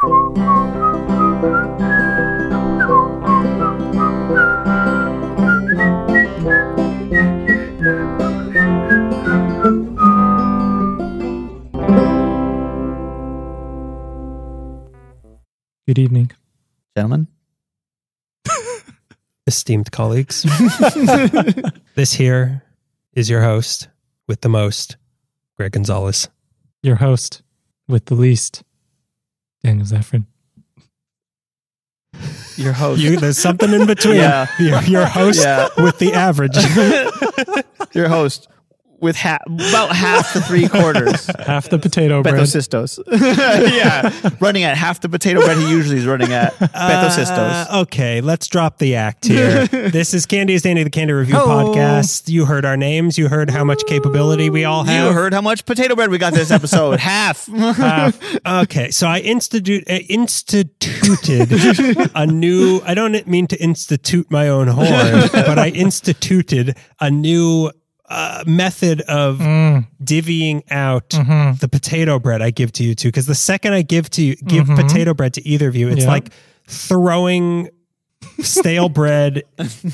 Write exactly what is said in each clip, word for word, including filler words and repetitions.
Good evening, gentlemen, esteemed colleagues. This here is your host with the most, Greg Gonzalez. Your host with the least, Daniel Zephyrin. Your host. You, there's something in between. Yeah. Your, your host yeah. with the average. Your host with half, about half the three quarters. Half the potato bread. Beto Sistos. Yeah. Running at half the potato bread he usually is running at. Beto Sistos. Uh, okay, let's drop the act here. This is Candy is Danny, the Candy Review oh. Podcast. You heard our names. You heard how much capability we all have. You heard how much potato bread we got this episode. Half. half. Okay, so I institute, uh, instituted a new... I don't mean to institute my own horn, but I instituted a new... Uh, method of mm. divvying out mm-hmm. the potato bread I give to you two, because the second I give to you give mm-hmm. potato bread to either of you, it's yep. like throwing stale bread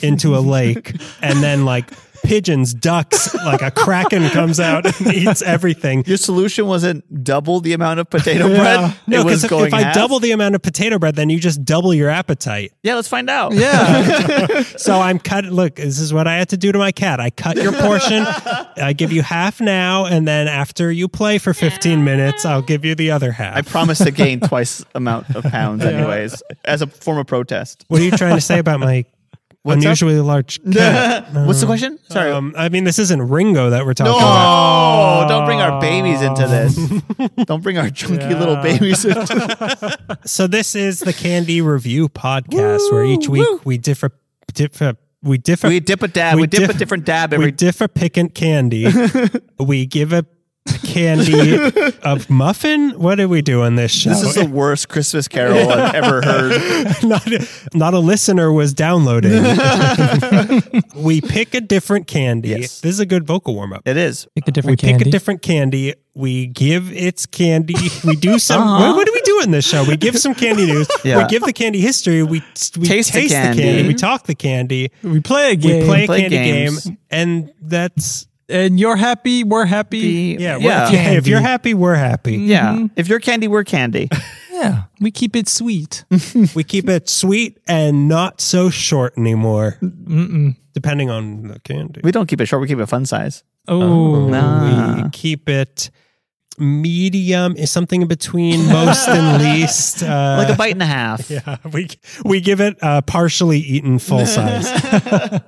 into a lake, and then like pigeons, ducks, like a kraken comes out and eats everything. Your solution wasn't double the amount of potato yeah. bread. No, because if, if I double the amount of potato bread, then you just double your appetite. Yeah, let's find out. Yeah. So I'm cut. Look, this is what I had to do to my cat. I cut your portion. I give you half now, and then after you play for fifteen minutes, I'll give you the other half. I promise to gain twice amount of pounds, anyways, yeah. as a form of protest. What are you trying to say about my? What's unusually up? Large cat. um, What's the question? Sorry. Um, I mean, this isn't Ringo that we're talking no, about. No, don't bring our babies into this. Don't bring our chunky yeah. little babies into this. So this is the Candy Review Podcast, woo, where each week woo. we differ, differ, we differ. We dip a dab. We, we dip diff, a different dab. Every we dip a piquant candy. We give a candy of muffin. What are we doing this show? This is the worst Christmas carol I've ever heard. Not a, not a listener was downloading. We pick a different candy. Yes. This is a good vocal warm up. It is. Pick a different we candy. pick a different candy. We give its candy. We do some. Uh-huh. what, what do we do in this show? We give some candy news. Yeah. We give the candy history. We, we taste, taste the, candy. the candy. We talk the candy. We play a game. We play, we play a candy games. game. And that's. And you're happy, we're happy. Yeah, we're yeah. Hey, if you're happy, we're happy. Yeah. Mm-hmm. If you're candy, we're candy. Yeah. We keep it sweet. We keep it sweet and not so short anymore. Mm-mm. Depending on the candy. We don't keep it short, we keep it fun size. Oh, oh nah. We keep it medium, is something in between most and least. Uh, like a bite and a half. Yeah, we, we give it uh, partially eaten full size.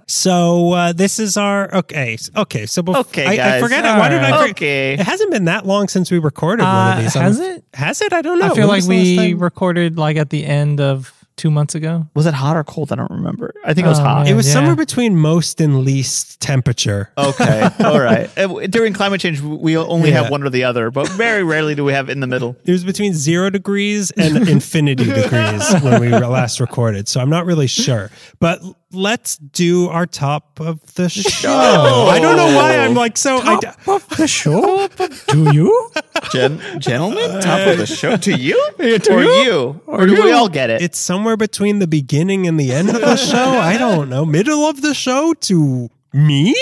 So uh, this is our, okay. Okay, so okay, I, guys. I forgot, why right. did I forget? Okay. It hasn't been that long since we recorded uh, one of these. Has I'm, it? Has it? I don't know. I feel when like we recorded like at the end of two months ago. Was it hot or cold? I don't remember. I think it was oh, hot. Man, it was yeah. somewhere between most and least temperature. Okay. All right. During climate change, we only yeah. have one or the other, but very rarely do we have in the middle. It was between zero degrees and infinity degrees when we last recorded, so I'm not really sure. But let's do our top of the show. Oh. I don't know why I'm like so... Top I of the show? To you? Gen gentlemen? Uh, top of the show? To you? Yeah, to or you? you? Or, or do you? We all get it? It's somewhere between the beginning and the end of the show. I don't know. Middle of the show to me?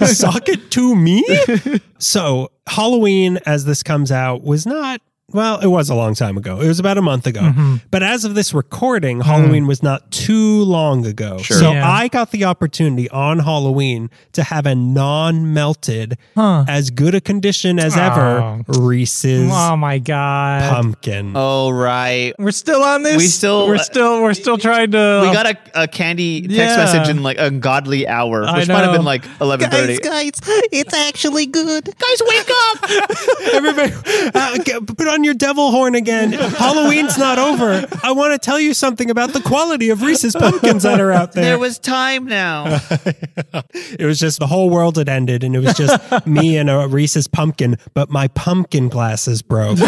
Suck it to me? So Halloween, as this comes out, was not... Well, it was a long time ago. It was about a month ago. Mm-hmm. But as of this recording, Halloween mm. was not too long ago. Sure. So yeah. I got the opportunity on Halloween to have a non-melted, huh. as good a condition as oh. ever, Reese's oh my God. pumpkin. Oh, right. We're still on this? We still, we're still We're still trying to... We got a, a candy text yeah. message in like a godly hour, which might have been like eleven thirty. Guys, guys, it's actually good. Guys, wake up! Everybody, uh, put on your devil horn again. Halloween's not over. I want to tell you something about the quality of Reese's pumpkins that are out there. There was time now. It was just the whole world had ended, and it was just me and a Reese's pumpkin, but my pumpkin glasses broke.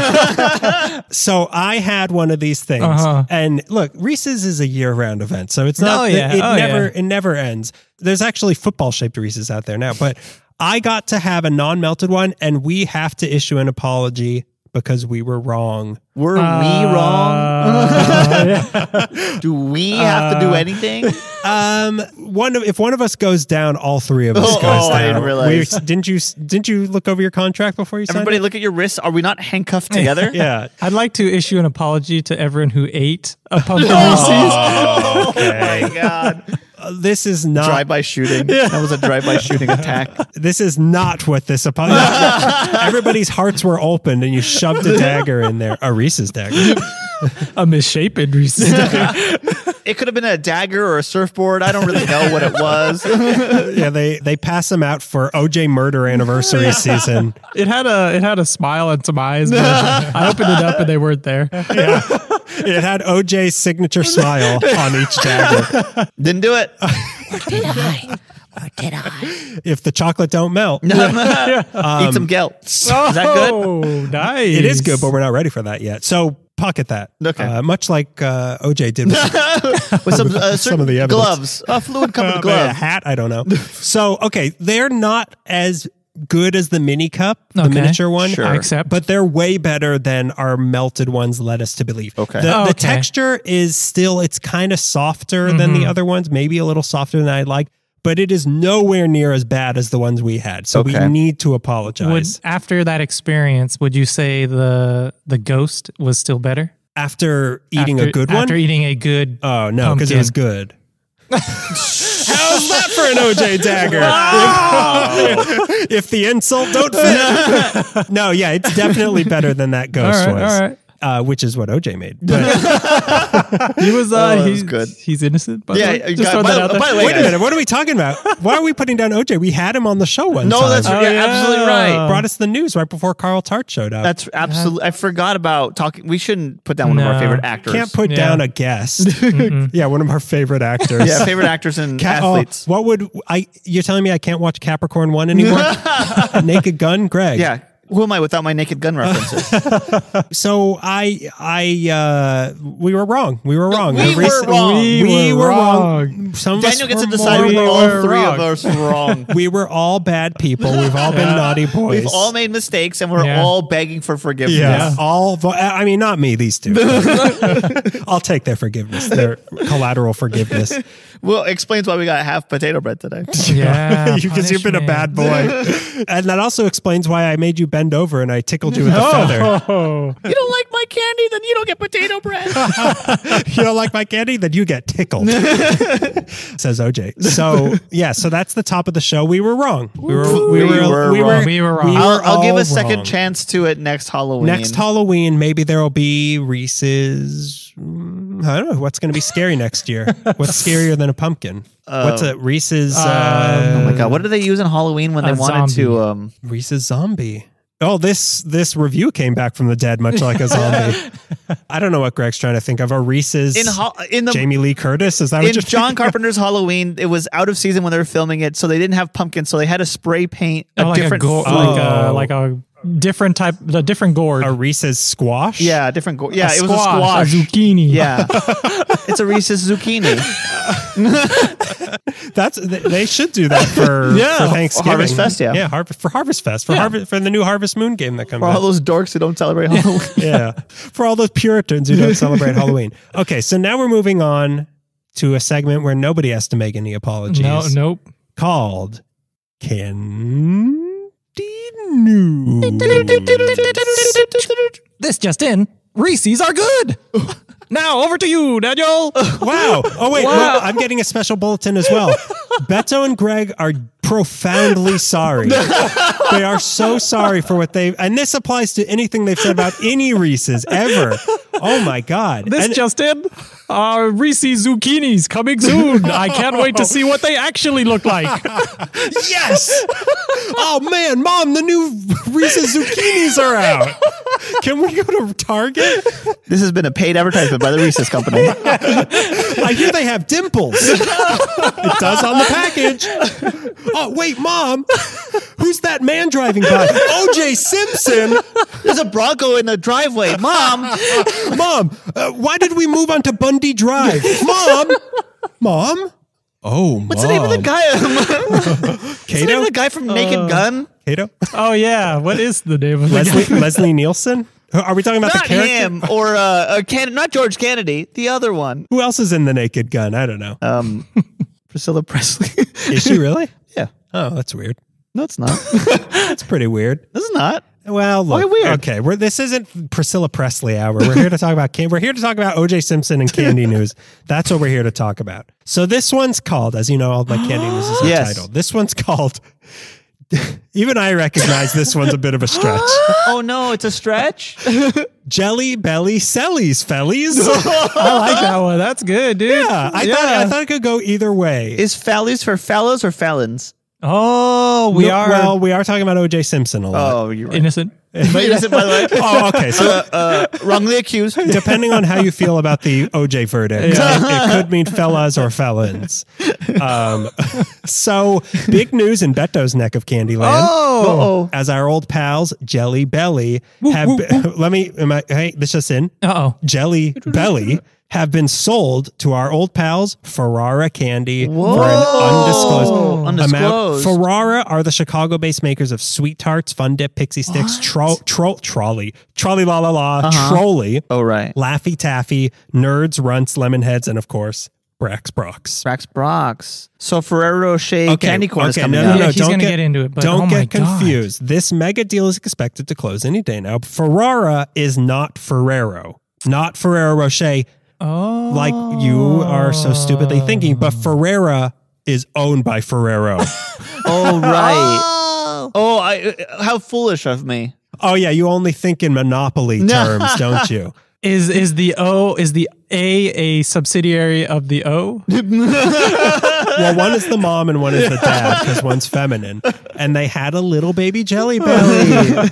So I had one of these things. Uh-huh. And look, Reese's is a year-round event, so it's not oh, yeah. it, it oh, never yeah. it never ends. There's actually football-shaped Reese's out there now, but I got to have a non-melted one, and we have to issue an apology because we were wrong. Were uh, we wrong? Uh, do we have uh, to do anything? Um, one of, if one of us goes down, all three of us oh, goes oh, down. I didn't realize. We're, didn't you? Didn't you look over your contract before you signed? Everybody, it? Look at your wrists. Are we not handcuffed together? Yeah. I'd like to issue an apology to everyone who ate a pumpkin Reese's. Oh, okay. Oh my god. Uh, this is not drive-by shooting. Yeah. That was a drive-by shooting attack. This is not what this upon. Everybody's hearts were opened, and you shoved a dagger in there. A Reese's dagger. A misshapen Reese's dagger. It could have been a dagger or a surfboard. I don't really know what it was. Yeah, they they pass them out for O J murder anniversary season. It had a it had a smile and some eyes. But I opened it up and they weren't there. Yeah. It had O J's signature smile on each dagger. Didn't do it. Or did I? Or did I? If the chocolate don't melt. Yeah. um, Eat some gelts. Oh, is that good? Oh, nice. It is good, but we're not ready for that yet. So pocket that. Okay. Uh, much like uh, O J did with, with some, uh, some of the evidence. Gloves. A fluid covered uh, glove. A hat, I don't know. So, okay, they're not as good as the mini cup, okay. The miniature one, sure. Except, but they're way better than our melted ones led us to believe. Okay, the, oh, okay. the texture is still, it's kind of softer mm-hmm. than the other ones, maybe a little softer than I like, but it is nowhere near as bad as the ones we had. So okay. we need to apologize. Would, after that experience, would you say the the ghost was still better? After eating after, a good one? After eating a good Oh, no, because it was good. How's that for an O J dagger? Wow. if, if the insult don't fit. No, yeah, it's definitely better than that ghost all right, was, all right. uh, which is what O J made. he was, uh, oh, he's good. He's innocent. By yeah, the way. Just God, by, that out by the way, wait guys. a minute. What are we talking about? Why are we putting down O J? We had him on the show once. No, time. that's oh, yeah, yeah. absolutely right. Brought us the news right before Carl Tart showed up. That's absolutely. Yeah. I forgot about talking. We shouldn't put down one no. of our favorite actors. Can't put yeah. down a guest. Mm-mm. Yeah, one of our favorite actors. Yeah, favorite actors and Cap athletes. Oh, what would I? You're telling me I can't watch Capricorn One anymore? Naked Gun, Greg. Yeah. Who am I without my Naked Gun references? so I, I, uh, we were wrong. We were wrong. We were wrong. We, we were, were wrong. wrong. Some Daniel gets to decide whether all three wrong. of us were wrong. We were all bad people. We've all been yeah. naughty boys. We've all made mistakes, and we're yeah. all begging for forgiveness. Yeah. Yeah. All, I mean, not me. These two. I'll take their forgiveness. Their collateral forgiveness. Well, explains why we got half potato bread today. Yeah, because you've been a bad boy, and that also explains why I made you bend over and I tickled you with no. a feather. You don't like my candy, then you don't get potato bread. You don't like my candy, then you get tickled. Says O J. So yeah, so that's the top of the show. We were wrong. We were we, we were, were we were we were wrong. We were I'll, I'll give a second wrong. chance to it next Halloween. Next Halloween, maybe there will be Reese's. I don't know what's going to be scary next year. What's scarier than a pumpkin? Uh, what's a Reese's? Uh, uh, oh my god! What did they use in Halloween when they wanted zombie. to? Um, Reese's zombie. Oh, this this review came back from the dead, much like a zombie. I don't know what Greg's trying to think of. A Reese's in, in the, Jamie Lee Curtis? Is that what in you're John Carpenter's of? Halloween? It was out of season when they were filming it, so they didn't have pumpkins, so they had to spray paint a oh, different like a, like oh. a, like a different type, a different gourd. A Reese's squash? Yeah, different gourd. Yeah, a it squash, was a squash. A zucchini. Yeah. It's a Reese's zucchini. That's They should do that for, yeah. for Thanksgiving. Harvest Fest, yeah. Yeah, har for Harvest Fest. For, yeah. Harvest, for the new Harvest Moon game that comes out. For all those dorks who don't celebrate Halloween. Yeah. For all those Puritans who don't celebrate Halloween. Okay, so now we're moving on to a segment where nobody has to make any apologies. No, nope. Called Can... News. This just in, Reese's are good. Now over to you, Daniel. Wow. Oh wait, wow. Well, I'm getting a special bulletin as well. Beto and Greg are profoundly sorry. They are so sorry for what they've, and this applies to anything they've said about any Reese's ever. Oh my god. This and, just in, uh, Reese's zucchinis coming soon. I can't wait to see what they actually look like. Yes. Oh man, Mom, the new Reese's zucchinis are out. Can we go to Target? This has been a paid advertisement by the Reese's company. I hear they have dimples. It does on the package. Oh wait, Mom, who's that man driving by? O J Simpson. There's a Bronco in the driveway. Mom, Mom, uh, why did we move on to Bundy Drive? Mom, Mom. Oh, what's Mom. the name of the guy? What's the name of the guy from Naked uh, Gun? Kato? Oh yeah, what is the name of the Leslie, guy? Leslie Nielsen? Are we talking about not the character? him or uh, a Can not George Kennedy, the other one. Who else is in The Naked Gun? I don't know. Um, Priscilla Presley. Is she really? Yeah. Oh, that's weird. No, it's not. That's pretty weird. It's not. Well, look. Why weird? Okay, we're, this isn't Priscilla Presley hour. We're here to talk about can we're here to talk about O J Simpson and candy news. That's what we're here to talk about. So this one's called, as you know, all my candy news is yes. titled. This one's called. Even I recognize this one's a bit of a stretch. Oh no, it's a stretch. Jelly Belly Sellies Fellies. I like that one. That's good, dude. Yeah, I yeah. thought I thought it could go either way. Is Fellies for fellows or felons? Oh, we no, are. Well, we are talking about O J Simpson a lot. Oh, you're right. Innocent. Innocent by the way. Oh, okay. So, uh, uh, wrongly accused. Depending on how you feel about the O J verdict, yeah. it, it could mean fellas or felons. Um, so, big news in Beto's neck of Candyland. Oh, uh-oh. As our old pals Jelly Belly woo, have. Woo, woo. Let me. Am I, hey, this just in. Uh oh, Jelly Belly. Have been sold to our old pals Ferrara Candy Whoa. for an undisclosed, undisclosed amount. Ferrara are the Chicago-based makers of Sweet Tarts, Fun Dip, Pixie Sticks, tro tro Trolley, Trolley La La La, uh-huh. Trolley, oh, right. Laffy Taffy, Nerds, Runts, Lemonheads, and of course, Brax Brox. Brax Brox. So Ferrero Rocher okay, candy corn okay, is coming no, no, out. No, yeah, he's going to get into it. But don't oh my get confused. God. This mega deal is expected to close any day now. Ferrara is not Ferrero. Not Ferrero Rocher. Oh, like you are so stupidly thinking, but Ferrara is owned by Ferrero. Oh, right. Oh, oh I, how foolish of me. Oh, yeah. You only think in monopoly terms, don't you? Is is the O, is the A a subsidiary of the O? Well, one is the mom and one is the dad because one's feminine. And they had a little baby Jelly Belly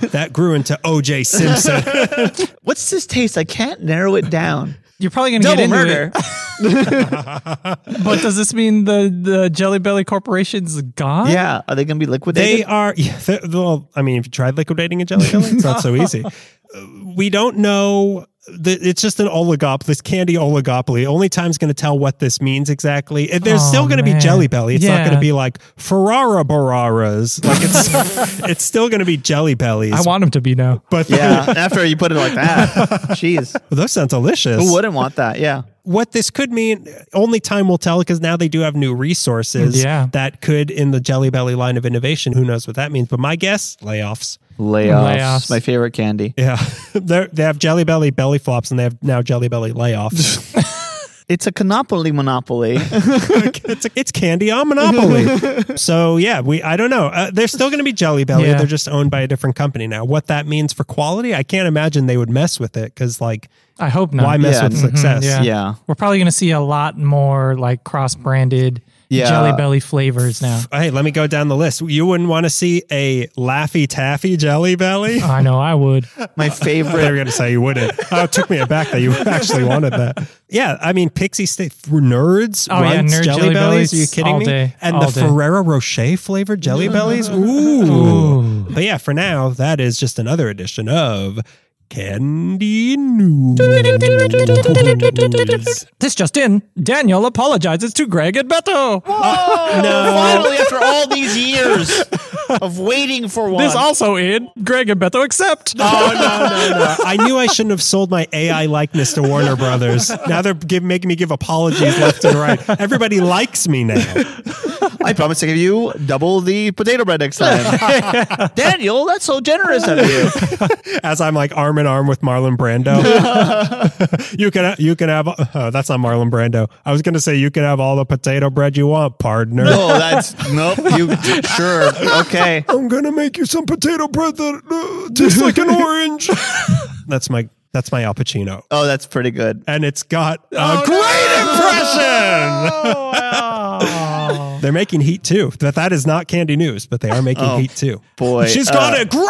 that grew into O J Simpson. What's this taste? I can't narrow it down. You're probably going to get into murder. It. But does this mean the, the Jelly Belly Corporation's gone? Yeah. Are they going to be liquidated? They are. Yeah, well, I mean, if you tried liquidating a Jelly Belly, it's no. not so easy. We don't know. The, it's just an oligopoly, this candy oligopoly. Only time's going to tell what this means exactly. There's oh, still going to be Jelly Belly. It's yeah. not going to be like Ferrara Bararas. Like it's it's still going to be Jelly Bellies. I want them to be now. But yeah, after you put it like that. Jeez. Well, those sound delicious. Who wouldn't want that? Yeah. What this could mean, only time will tell, because now they do have new resources yeah. that could, in the Jelly Belly line of innovation, who knows what that means. But my guess, layoffs. Layoffs. Layoffs. My favorite candy. Yeah. They're, they have Jelly Belly belly flops, and they have now Jelly Belly layoffs. It's a canopoly monopoly. it's, a, it's candy on monopoly. So, yeah, we I don't know. Uh, they're still going to be Jelly Belly. Yeah. They're just owned by a different company now. What that means for quality, I can't imagine they would mess with it, because, like, I hope not. Why mess yeah. with success? Mm-hmm, yeah. yeah. We're probably going to see a lot more like cross-branded yeah. Jelly Belly flavors now. Hey, let me go down the list. You wouldn't want to see a Laffy Taffy Jelly Belly? I know I would. My favorite. They were going to say you wouldn't. Oh, it took me aback that you actually wanted that. Yeah, I mean, Pixie State Nerds, oh, Runts, yeah, nerd Jelly, Jelly Bellies. Bellies. Are you kidding all me? Day, and the day. Ferrero Rocher flavored Jelly Bellies? Ooh. Ooh. But yeah, for now, that is just another edition of Candy News. This just in, Daniel apologizes to Greg and Beto. Uh, no. Finally, after all these years of waiting for one. This also in, Greg and Beto accept. Oh, no, no, no. I knew I shouldn't have sold my A I likeness to Warner Brothers. Now they're give, making me give apologies left and right. Everybody likes me now. I promise to give you double the potato bread next time. Daniel, that's so generous of you. As I'm like arm in arm with Marlon Brando. you can you can have oh, that's not Marlon Brando. I was going to say you can have all the potato bread you want, partner. No, that's nope. You sure? Okay. I'm going to make you some potato bread that uh, tastes like an orange. That's my That's my Al Pacino. Oh, that's pretty good. And it's got a oh, great no! impression. Oh, wow. They're making Heat too. But that is not Candy News, but they are making oh, Heat too. Boy. She's uh, got a greater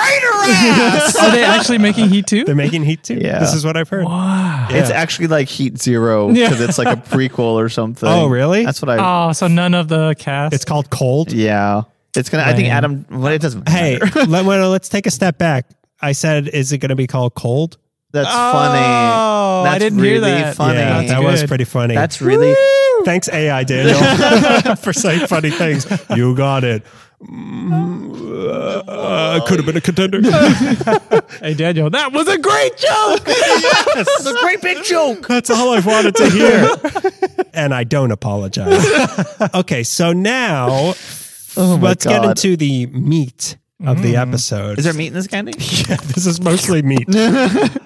ass. Are they actually making Heat too? They're making Heat too. Yeah. This is what I've heard. Wow. Yeah. It's actually like Heat Zero because yeah. it's like a prequel or something. Oh, really? That's what I Oh, so none of the cast. It's called Cold. Yeah. It's going to I think Adam well, it doesn't matter. Hey, let, well, let's take a step back. I said is it going to be called Cold? That's oh, funny. That's I didn't really hear that. Funny. Yeah, that good. was pretty funny. That's really. Woo! Thanks, A I Daniel, for saying funny things. You got it. Mm, uh, uh, could have been a contender. Hey, Daniel, that was a great joke. Yes, it was a great big joke. That's all I've wanted to hear. And I don't apologize. Okay, so now oh let's God. get into the meat of mm. the episode. Is there meat in this candy? Yeah, this is mostly meat.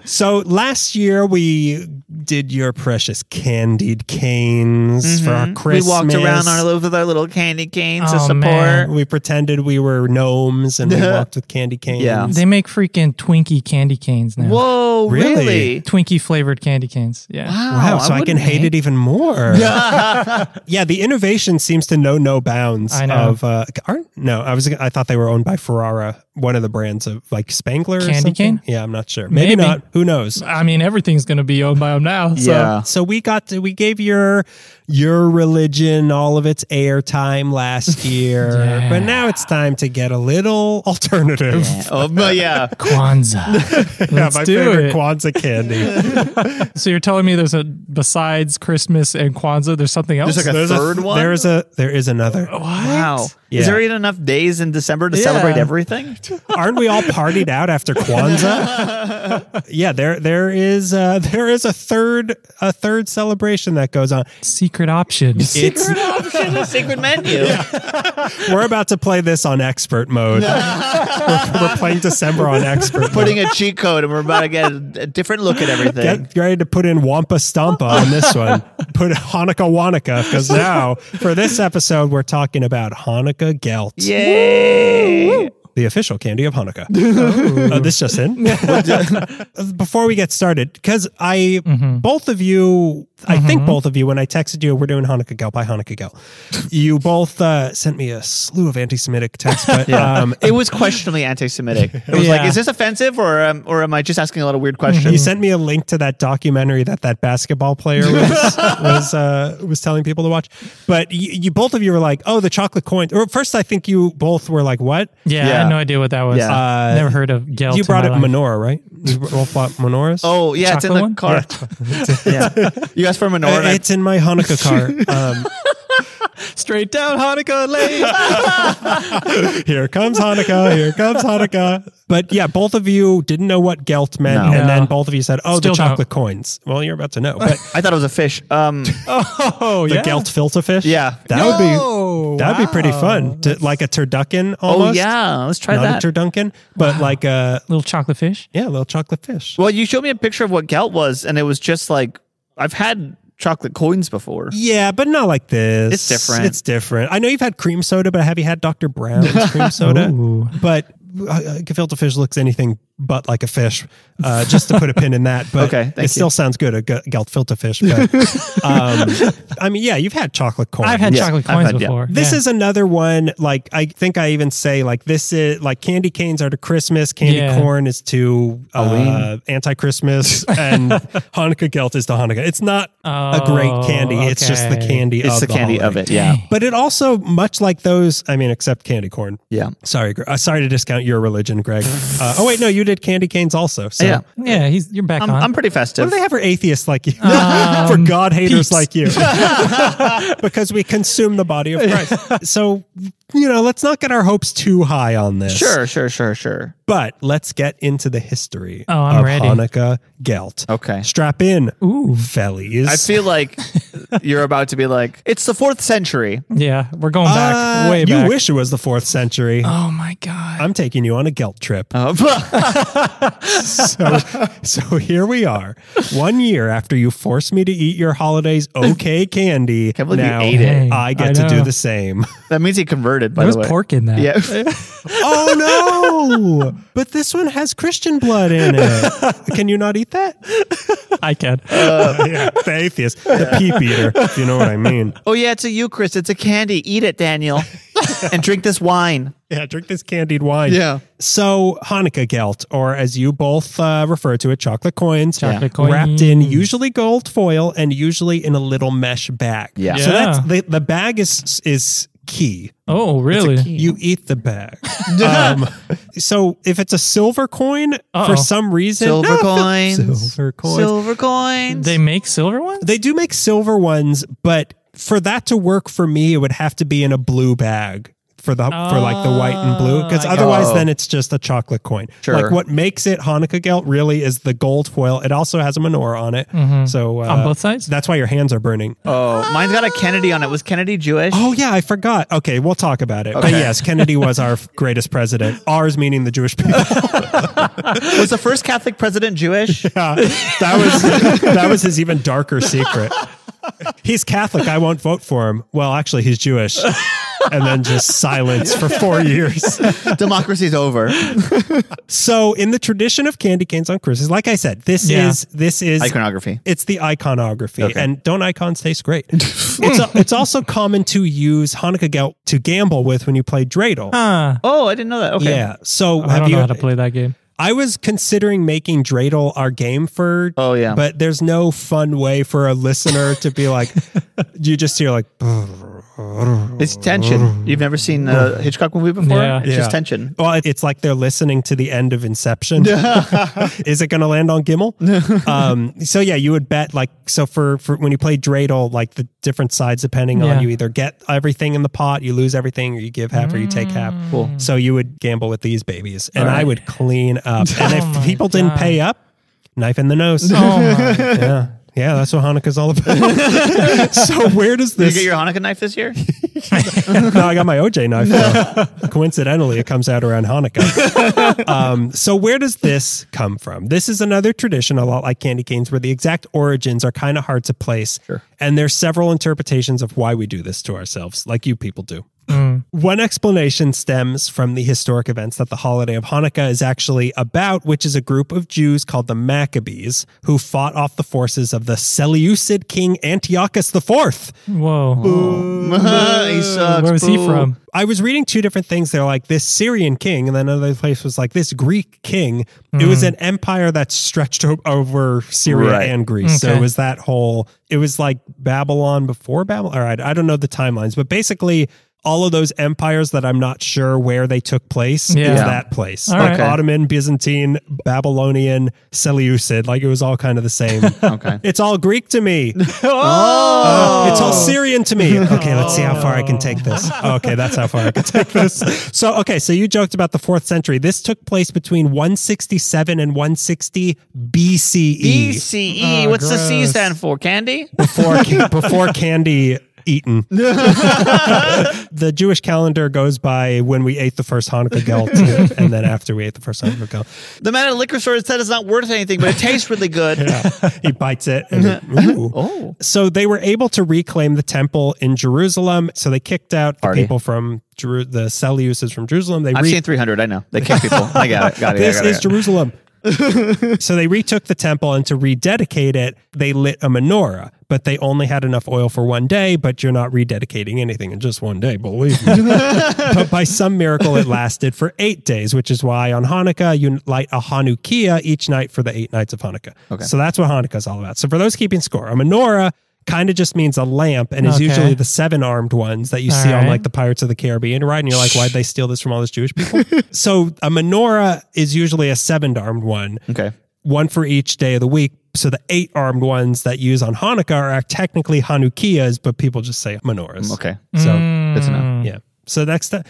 So last year we did your precious candied canes mm-hmm. for our Christmas. We walked around our, with our little candy canes oh, to support. Man. We pretended we were gnomes and we walked with candy canes. Yeah. They make freaking Twinkie candy canes now. Whoa, really? really? Twinkie flavored candy canes. Yeah. Wow, wow so I, I can hate, hate it even more. Yeah, the innovation seems to know no bounds. I know. Of, uh, aren't, no, I, was, I thought they were owned by Ferrara, one of the brands of like Spangler candy or something. cane? Yeah, I'm not sure. Maybe, Maybe not. Who knows? I mean, everything's going to be owned by them now. So. Yeah. So we got to, we gave your your religion all of its airtime last year, yeah. but now it's time to get a little alternative. Yeah. Oh, but yeah, Kwanzaa. Let's yeah, my do favorite it. Kwanzaa candy. So you're telling me there's a besides Christmas and Kwanzaa, there's something else. There's like a there's third a, one. There is a there is another. What? Wow. Yeah. Is there even enough days in December to yeah. celebrate everything? Aren't we all partied out after Kwanzaa? Yeah, there there is uh, there is a third a third celebration that goes on. Secret option. Secret it's, option. A secret menu. Yeah. We're about to play this on expert mode. we're, we're playing December on expert. We're putting mode. a cheat code, and we're about to get a, a different look at everything. Get ready to put in Wampa Stompa on this one. Put Hanukkah Wanaka, because now for this episode we're talking about Hanukkah gelt. Yay! Woo! The official candy of Hanukkah. Oh. Uh, this just in. Before we get started, because I, mm-hmm. both of you, I mm-hmm. think both of you, when I texted you, we're doing Hanukkah gelt by Hanukkah gelt. You both uh, sent me a slew of anti-Semitic texts, but yeah. um, it was questionably anti-Semitic. It was yeah. like, is this offensive, or um, or am I just asking a lot of weird questions? Mm-hmm. You sent me a link to that documentary that that basketball player was was, uh, was telling people to watch. But you, you both of you were like, oh, the chocolate coins. Or first, I think you both were like, what? Yeah. yeah. I had no idea what that was. Yeah. Uh, Never heard of gelt. You brought up menorah, right? You both bought menorahs? Oh, yeah, chocolate it's in the one? car. Yeah. yeah. You asked for a menorah. Uh, it's in my Hanukkah car. Um, Straight down Hanukkah lane. Here comes Hanukkah. Here comes Hanukkah. But yeah, both of you didn't know what gelt meant. No. And then both of you said, oh, Still the chocolate don't. coins. Well, you're about to know. But I thought it was a fish. Um, oh, the yeah. gelt filter fish? Yeah. That no, would be that'd wow. be pretty fun. To, like a turducken almost. Oh, yeah. Let's try Not that. Not a turducken, but wow. like a... little chocolate fish? Yeah, little chocolate fish. Well, you showed me a picture of what gelt was, and it was just like, I've had... chocolate coins before. Yeah, but not like this. It's different. It's different. I know you've had cream soda, but have you had Doctor Brown's cream soda? Ooh. But uh, gefilte fish looks anything but like a fish, uh, just to put a pin in that. But okay, thank it you. still sounds good, a gefilte fish. But, um, I mean, yeah, you've had chocolate coins. I've had yeah, chocolate coins had, before. Yeah. This yeah. is another one, like, I think I even say, like, this is, like, candy canes are to Christmas, candy yeah. corn is to uh, anti-Christmas, and Hanukkah gelt is to Hanukkah. It's not oh, a great candy. Okay. It's just the candy it's of the It's the candy holiday. of it, yeah. But it also, much like those, I mean, except candy corn. Yeah. Sorry, uh, sorry to discount your religion, Greg. Uh, oh, wait, no, you did candy canes also. So. Yeah, yeah. He's you're back I'm, on. I'm pretty festive. What do they have for atheists like you? Um, for God haters peeps. like you? Because we consume the body of Christ. So, you know, let's not get our hopes too high on this. Sure, sure, sure, sure. But let's get into the history oh, I'm of ready. Hanukkah gelt. Okay. Strap in, Ooh. fellies. I feel like you're about to be like, it's the fourth century. Yeah, we're going back uh, way back. You wish it was the fourth century. Oh, my God. I'm taking you on a gelt trip. Um. so, so here we are. One year after you forced me to eat your holidays okay candy, Can't believe now you ate it. I get I to do the same. That means he converted, by there the way. There was pork in that. Yeah. Oh, no. But this one has Christian blood in it. Can you not eat that? I can. Uh, yeah, the atheist, the yeah. peep eater, if you know what I mean. Oh, yeah, it's a Eucharist. It's a candy. Eat it, Daniel. Yeah. And drink this wine. Yeah, drink this candied wine. Yeah. So Hanukkah gelt, or as you both uh, refer to it, chocolate coins, chocolate yeah. coins, wrapped in usually gold foil and usually in a little mesh bag. Yeah. yeah. So that's, the, the bag is is... key. Oh, really? Key. You eat the bag. um, so if it's a silver coin, uh-oh. for some reason... Silver no, coins. Silver coins. Silver coins. They make silver ones? They do make silver ones, but for that to work for me, it would have to be in a blue bag. For the oh, for like the white and blue, because otherwise oh. then it's just a chocolate coin. Sure. Like what makes it Hanukkah gelt really is the gold foil. It also has a menorah on it, mm-hmm. so uh, on both sides. That's why your hands are burning. Oh, ah. mine's got a Kennedy on it. Was Kennedy Jewish? Oh yeah, I forgot. Okay, we'll talk about it. Okay. But yes, Kennedy was our greatest president. Ours meaning the Jewish people. Was the first Catholic president Jewish? Yeah, that was that was his even darker secret. He's Catholic. I won't vote for him. Well, actually, he's Jewish. And then just silence for four years. Democracy's over. So in the tradition of candy canes on cruises, like I said, this yeah. is this is iconography. It's the iconography. Okay. And don't icons taste great? it's a, it's also common to use Hanukkah gelt to gamble with when you play Dreidel. Huh. Oh, I didn't know that. Okay. Yeah. So oh, have I don't you know how to play that game? I was considering making Dreidel our game for, oh, yeah. but there's no fun way for a listener to be like, you just hear like, it's tension. You've never seen a Hitchcock movie before? Yeah. It's yeah. just tension. Well, it's like they're listening to the end of Inception. Is it going to land on Gimel? um, so yeah, you would bet like, so for, for when you play Dreidel, like the different sides, depending yeah. on you either get everything in the pot, you lose everything, or you give half, mm. or you take half. Cool. So you would gamble with these babies and right. I would clean up. Up. And if oh people God. didn't pay up, knife in the nose. Oh my. Yeah. Yeah, that's what Hanukkah's all about. So where does this... Did you get your Hanukkah knife this year? No, I got my O J knife. Though. Coincidentally, it comes out around Hanukkah. Um, so where does this come from? This is another tradition, a lot like candy canes, where the exact origins are kind of hard to place. Sure. And there's several interpretations of why we do this to ourselves, like you people do. Mm. One explanation stems from the historic events that the holiday of Hanukkah is actually about, which is a group of Jews called the Maccabees who fought off the forces of the Seleucid king Antiochus the fourth. Whoa. Boom. He sucks. Where was Boom. he from? I was reading two different things. They're like this Syrian king, and then another place was like this Greek king. Mm. It was an empire that stretched over Syria right. and Greece. Okay. So it was that whole, it was like Babylon before Babylon. All right. I don't know the timelines, but basically... all of those empires that I'm not sure where they took place yeah. is that place. All like right. Ottoman, Byzantine, Babylonian, Seleucid. Like it was all kind of the same. Okay. It's all Greek to me. Oh! Uh, it's all Syrian to me. Okay, let's see how far I can take this. Okay, that's how far I can take this. So, okay, so you joked about the fourth century. This took place between one sixty-seven and one sixty B C E. B C E. Oh, what's gross. the C stand for? Candy? Before, before candy... eaten. The Jewish calendar goes by when we ate the first Hanukkah gelt and then after we ate the first Hanukkah gelt. The man at a liquor store said it's not worth anything, but it tastes really good. Yeah. He bites it. And, ooh. Oh. So they were able to reclaim the temple in Jerusalem. So they kicked out the Party. people from Jeru the Seleucids from Jerusalem. They I've seen three hundred. I know. They kick people. I got it. Got it. This got it, got it. is Jerusalem. So they retook the temple, and to rededicate it, they lit a menorah, but they only had enough oil for one day, but you're not rededicating anything in just one day, believe me. But by some miracle, it lasted for eight days, which is why on Hanukkah, you light a Hanukkiah each night for the eight nights of Hanukkah. Okay. So that's what Hanukkah is all about. So for those keeping score, a menorah kind of just means a lamp, and is okay. usually the seven-armed ones that you all see right. on like the Pirates of the Caribbean, right? And you're like, why'd they steal this from all those Jewish people? So a menorah is usually a seven-armed one, okay, one for each day of the week. So the eight-armed ones that use on Hanukkah are technically Hanukkiahs, but people just say menorahs. Okay. So mm. good to know. Yeah. So that's the...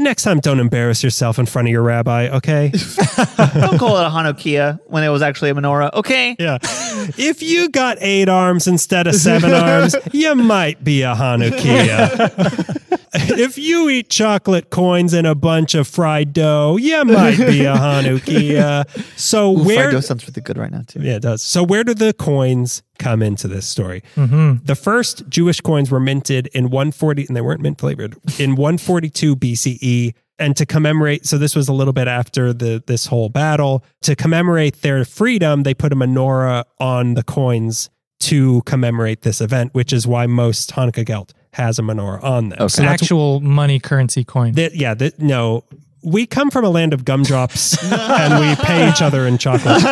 Next time, don't embarrass yourself in front of your rabbi, okay? Don't call it a Hanukkiah when it was actually a menorah, okay? Yeah. If you got eight arms instead of seven arms, you might be a Hanukkiah. If you eat chocolate coins and a bunch of fried dough, you might be a Hanukkiah. So Ooh, where... Fried dough sounds really good right now, too. Yeah, it does. So where do the coins come into this story? Mm-hmm. The first Jewish coins were minted in one forty, and they weren't mint flavored, in one forty-two B C E, and to commemorate, so this was a little bit after the this whole battle, to commemorate their freedom, they put a menorah on the coins to commemorate this event, which is why most Hanukkah gelt has a menorah on them. Okay. So actual money currency coin. That, yeah, that, no, we come from a land of gumdrops and we pay each other in chocolate.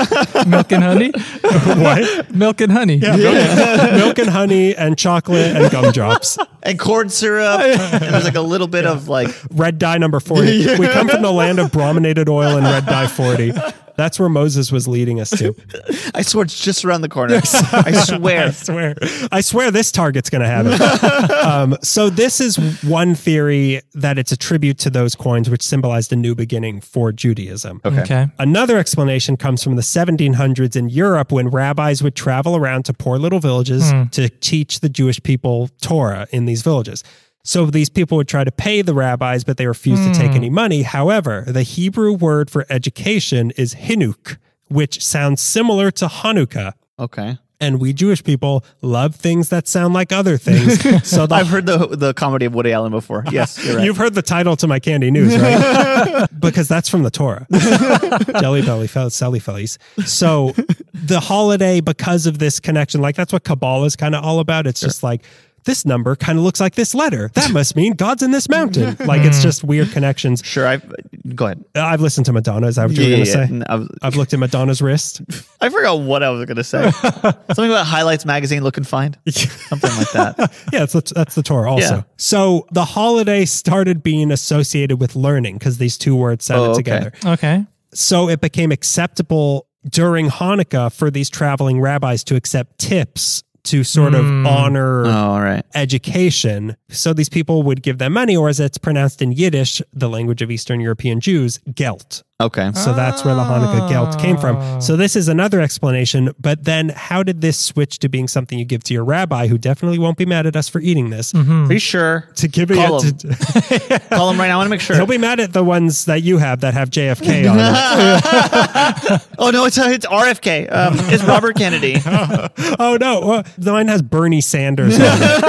Milk and honey? What? Milk and honey. Yeah, milk, yeah. milk and honey and chocolate and gumdrops. And corn syrup. And there's like a little bit yeah. of like... Red dye number forty. Yeah. We come from the land of brominated oil and red dye forty. That's where Moses was leading us to. I swear it's just around the corner. I swear. I swear. I swear this Target's going to have it. um, so this is one theory, that it's a tribute to those coins, which symbolized a new beginning for Judaism. Okay. okay. Another explanation comes from the seventeen hundreds in Europe, when rabbis would travel around to poor little villages hmm. to teach the Jewish people Torah in these villages. So these people would try to pay the rabbis, but they refused mm. to take any money. However, the Hebrew word for education is Hinuk, which sounds similar to Hanukkah. Okay. And we Jewish people love things that sound like other things. So I've heard the the comedy of Woody Allen before. Yes, you're right. You've heard the title to my Candy News, right? Because that's from the Torah. Jelly Belly, Selly Fellies. So the holiday, because of this connection, like that's what Kabbalah is kind of all about. It's sure. just like, this number kind of looks like this letter. That must mean God's in this mountain. Like, it's just weird connections. Sure, I've... Go ahead. I've listened to Madonna. Is that what you yeah, were going to yeah. say? No, was, I've looked at Madonna's wrist. I forgot what I was going to say. Something about Highlights Magazine, look and find. Something like that. Yeah, that's, that's the Torah also. Yeah. So the holiday started being associated with learning because these two words sounded oh, okay. together. Okay. So it became acceptable during Hanukkah for these traveling rabbis to accept tips to sort of mm. honor oh, right. education. So these people would give them money, or as it's pronounced in Yiddish, the language of Eastern European Jews, gelt. Okay. So oh. that's where the Hanukkah gelt came from. So this is another explanation, but then how did this switch to being something you give to your rabbi, who definitely won't be mad at us for eating this? Mm-hmm. Be sure. To give it Call him. To, Call him right now. I want to make sure. He'll be mad at the ones that you have that have J F K on it. Oh, no, it's, uh, it's R F K. Um, it's Robert Kennedy. Oh, no. Well, mine has Bernie Sanders on it.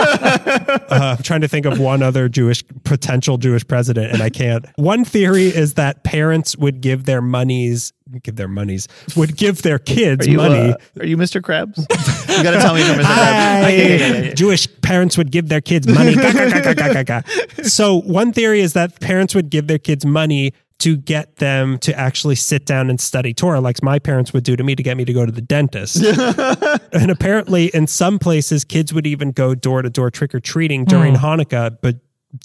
uh, I'm trying to think of one other Jewish, potential Jewish president, and I can't. One theory is that parents would give their monies, give their monies, would give their kids are you, money. Uh, are you Mister Krabs? You gotta tell me you're Mister Krabs. I, yeah, yeah, yeah, yeah. Jewish parents would give their kids money. So one theory is that parents would give their kids money to get them to actually sit down and study Torah, like my parents would do to me to get me to go to the dentist. And apparently in some places, kids would even go door to door trick-or-treating during mm. Hanukkah, but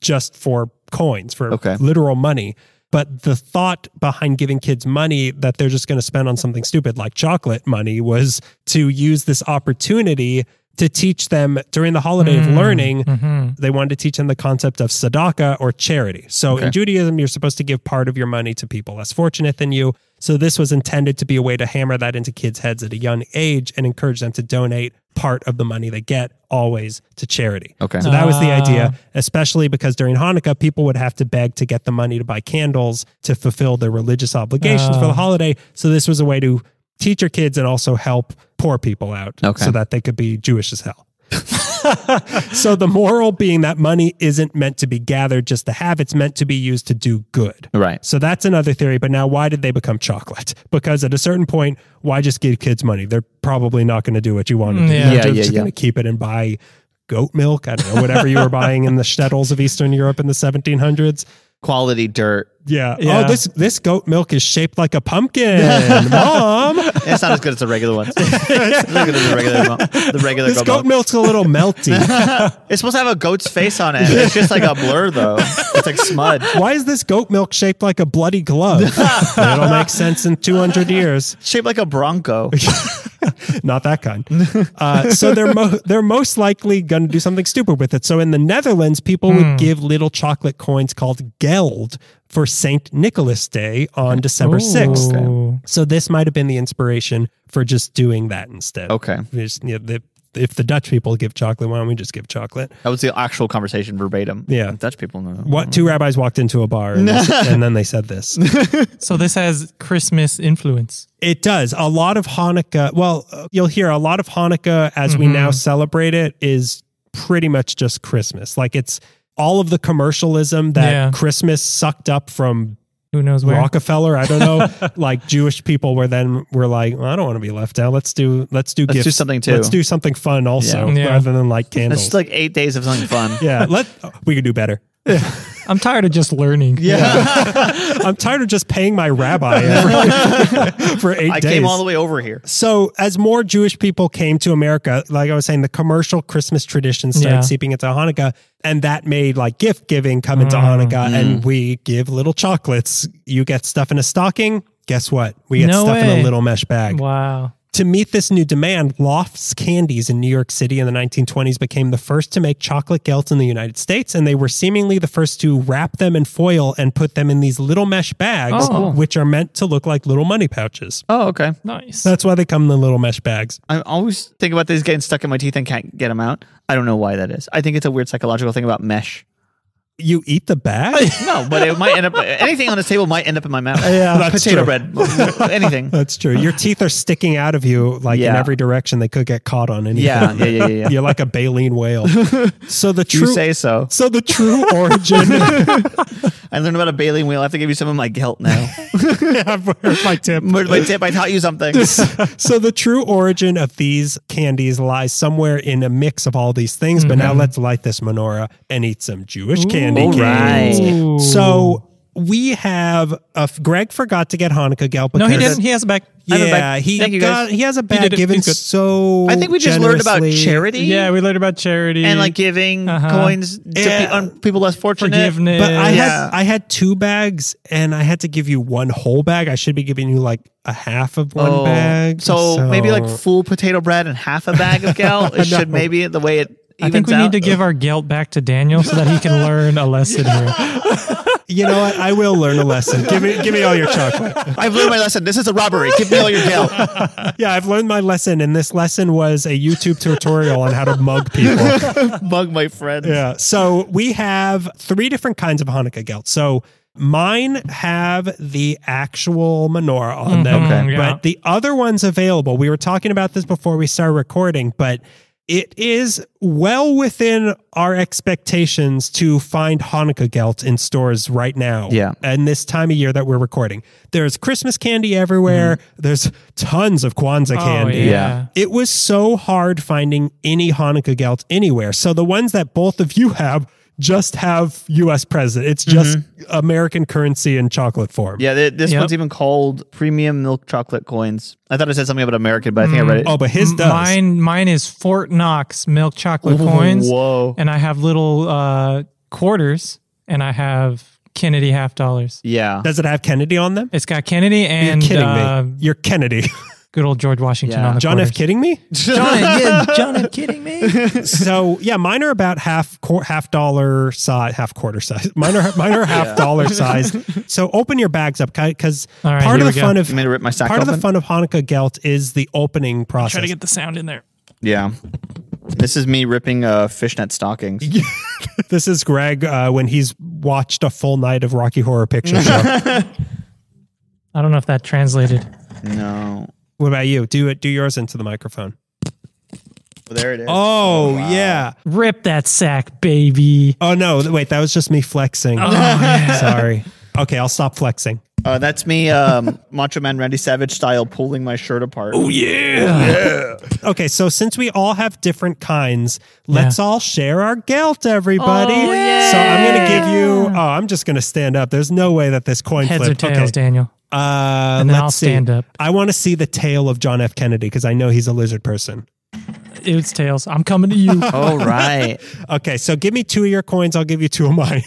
just for coins, for okay. literal money. But the thought behind giving kids money that they're just going to spend on something stupid like chocolate money was to use this opportunity to teach them during the holiday mm, of learning. Mm-hmm. They wanted to teach them the concept of tzedakah, or charity. So okay. in Judaism, you're supposed to give part of your money to people less fortunate than you. So this was intended to be a way to hammer that into kids' heads at a young age and encourage them to donate part of the money they get always to charity. Okay. So that was the idea, especially because during Hanukkah, people would have to beg to get the money to buy candles to fulfill their religious obligations oh. for the holiday. So this was a way to teach your kids and also help poor people out okay. so that they could be Jewish as hell. So the moral being that money isn't meant to be gathered just to have, it's meant to be used to do good. Right. So that's another theory. But now, why did they become chocolate? Because at a certain point, why just give kids money? They're probably not going to do what you want to do. Yeah, They're yeah, just yeah, going to yeah. keep it and buy goat milk. I don't know, whatever you were buying in the shtetls of Eastern Europe in the seventeen hundreds. Quality dirt. Yeah. yeah. Oh, this this goat milk is shaped like a pumpkin, Mom. It's not as good as the regular one. It's not as good as the regular, the regular this goat, goat milk. Milk's a little melty. It's supposed to have a goat's face on it. It's just like a blur, though. It's like smud. Why is this goat milk shaped like a bloody glove? It'll make sense in two hundred years. Shaped like a bronco. Not that kind. Uh, so they're mo they're most likely going to do something stupid with it. So in the Netherlands, people mm. would give little chocolate coins called geld for Saint Nicholas Day on December sixth. Okay. So this might have been the inspiration for just doing that instead. Okay. Just, you know, the, if the Dutch people give chocolate, why don't we just give chocolate? That was the actual conversation verbatim. Yeah. The Dutch people know. What, two rabbis walked into a bar and, they, and then they said this. So this has Christmas influence. It does. A lot of Hanukkah, well, you'll hear a lot of Hanukkah as mm-hmm. we now celebrate it is pretty much just Christmas. Like, it's all of the commercialism that yeah. Christmas sucked up from who knows where. Rockefeller, I don't know. Like, Jewish people were then were like, well, I don't want to be left out. Let's do let's do let's gifts. Do something too. Let's do something fun also yeah. Yeah. rather than like candles. It's like eight days of something fun. Yeah, let oh, we could do better. I'm tired of just learning. Yeah. yeah. I'm tired of just paying my rabbi every, for eight I days. I came all the way over here. So as more Jewish people came to America, like I was saying, the commercial Christmas tradition started yeah. seeping into Hanukkah. And that made like gift giving come into mm, Hanukkah. Mm. And we give little chocolates. You get stuff in a stocking. Guess what? We get no stuff way. in a little mesh bag. Wow. To meet this new demand, Loft's Candies in New York City in the nineteen twenties became the first to make chocolate gelt in the United States, and they were seemingly the first to wrap them in foil and put them in these little mesh bags, oh. which are meant to look like little money pouches. Oh, okay. Nice. That's why they come in the little mesh bags. I always think about these getting stuck in my teeth and can't get them out. I don't know why that is. I think it's a weird psychological thing about mesh. You eat the bag? No, but it might end up, anything on this table might end up in my mouth. Yeah, that's Potato true. bread, anything. That's true. Your teeth are sticking out of you like yeah. in every direction. They could get caught on anything. Yeah, yeah, yeah. yeah. You're like a baleen whale. So the true, you say so. So the true origin. I learned about a baleen whale. I have to give you some of my gelt now. Yeah, I've heard my tip. Heard my tip. I taught you something. So the true origin of these candies lies somewhere in a mix of all these things. Mm-hmm. But now let's light this menorah and eat some Jewish candy. All right. So we have a, Greg forgot to get Hanukkah gelt. No, he didn't. He has a bag. Yeah, I have a bag. He, Thank you guys. Got, he has a bag given so I think we just generously. learned about charity. Yeah, we learned about charity. And like giving uh-huh. coins to yeah. pe on people less fortunate. Forgiveness. But I, yeah. had, I had two bags and I had to give you one whole bag. I should be giving you like a half of one oh, bag. So, so maybe like full potato bread and half a bag of gelt. It no. should maybe the way it I think we out. need to give our gelt back to Daniel so that he can learn a lesson here. You know what? I will learn a lesson. Give me, give me all your chocolate. I've learned my lesson. This is a robbery. Give me all your gelt. Yeah, I've learned my lesson, and this lesson was a YouTube tutorial on how to mug people. Mug my friends. Yeah. So we have three different kinds of Hanukkah gelt. So mine have the actual menorah on mm-hmm, them, okay, but yeah. the other one's available. We were talking about this before we started recording, but it is well within our expectations to find Hanukkah gelt in stores right now. Yeah. And this time of year that we're recording. There's Christmas candy everywhere. Mm. There's tons of Kwanzaa oh, candy. Yeah. It was so hard finding any Hanukkah gelt anywhere. So the ones that both of you have just have U S president. It's just mm-hmm. American currency in chocolate form. Yeah, they, this yep. one's even called premium milk chocolate coins. I thought I said something about American, but I think mm. I read it. Oh, but his does. Mine, mine is Fort Knox milk chocolate Ooh, coins. Whoa. And I have little uh, quarters, and I have Kennedy half dollars. Yeah. Does it have Kennedy on them? It's got Kennedy and... You're kidding uh, me. You're Kennedy. Good old George Washington yeah. on the John quarters. F. Kidding me? John, yeah, John F. Kidding me? So yeah, mine are about half half dollar size, half quarter size. Mine are mine are half yeah. dollar size. So open your bags up, because right, part of the fun go. of you made rip my sack part open? of the fun of Hanukkah gelt is the opening process. Try to get the sound in there. Yeah. This is me ripping uh, fishnet stockings. This is Greg uh, when he's watched a full night of Rocky Horror Picture Show. I don't know if that translated. No. What about you? Do it. Do yours into the microphone. Well, there it is. Oh, oh wow. yeah. Rip that sack, baby. Oh, no. Wait, that was just me flexing. Oh, sorry. Okay, I'll stop flexing. Uh, that's me, um, Macho Man Randy Savage style, pulling my shirt apart. Oh, yeah. yeah. Okay, so since we all have different kinds, let's yeah. all share our gelt, everybody. Oh, yeah. So I'm going to give you... Oh, I'm just going to stand up. There's no way that this coin Heads flipped. Heads or tails, okay. Daniel. Uh, and then let's I'll stand see. up. I want to see the tail of John F. Kennedy because I know he's a lizard person. It's tails. I'm coming to you. All right. Okay, so give me two of your coins. I'll give you two of mine.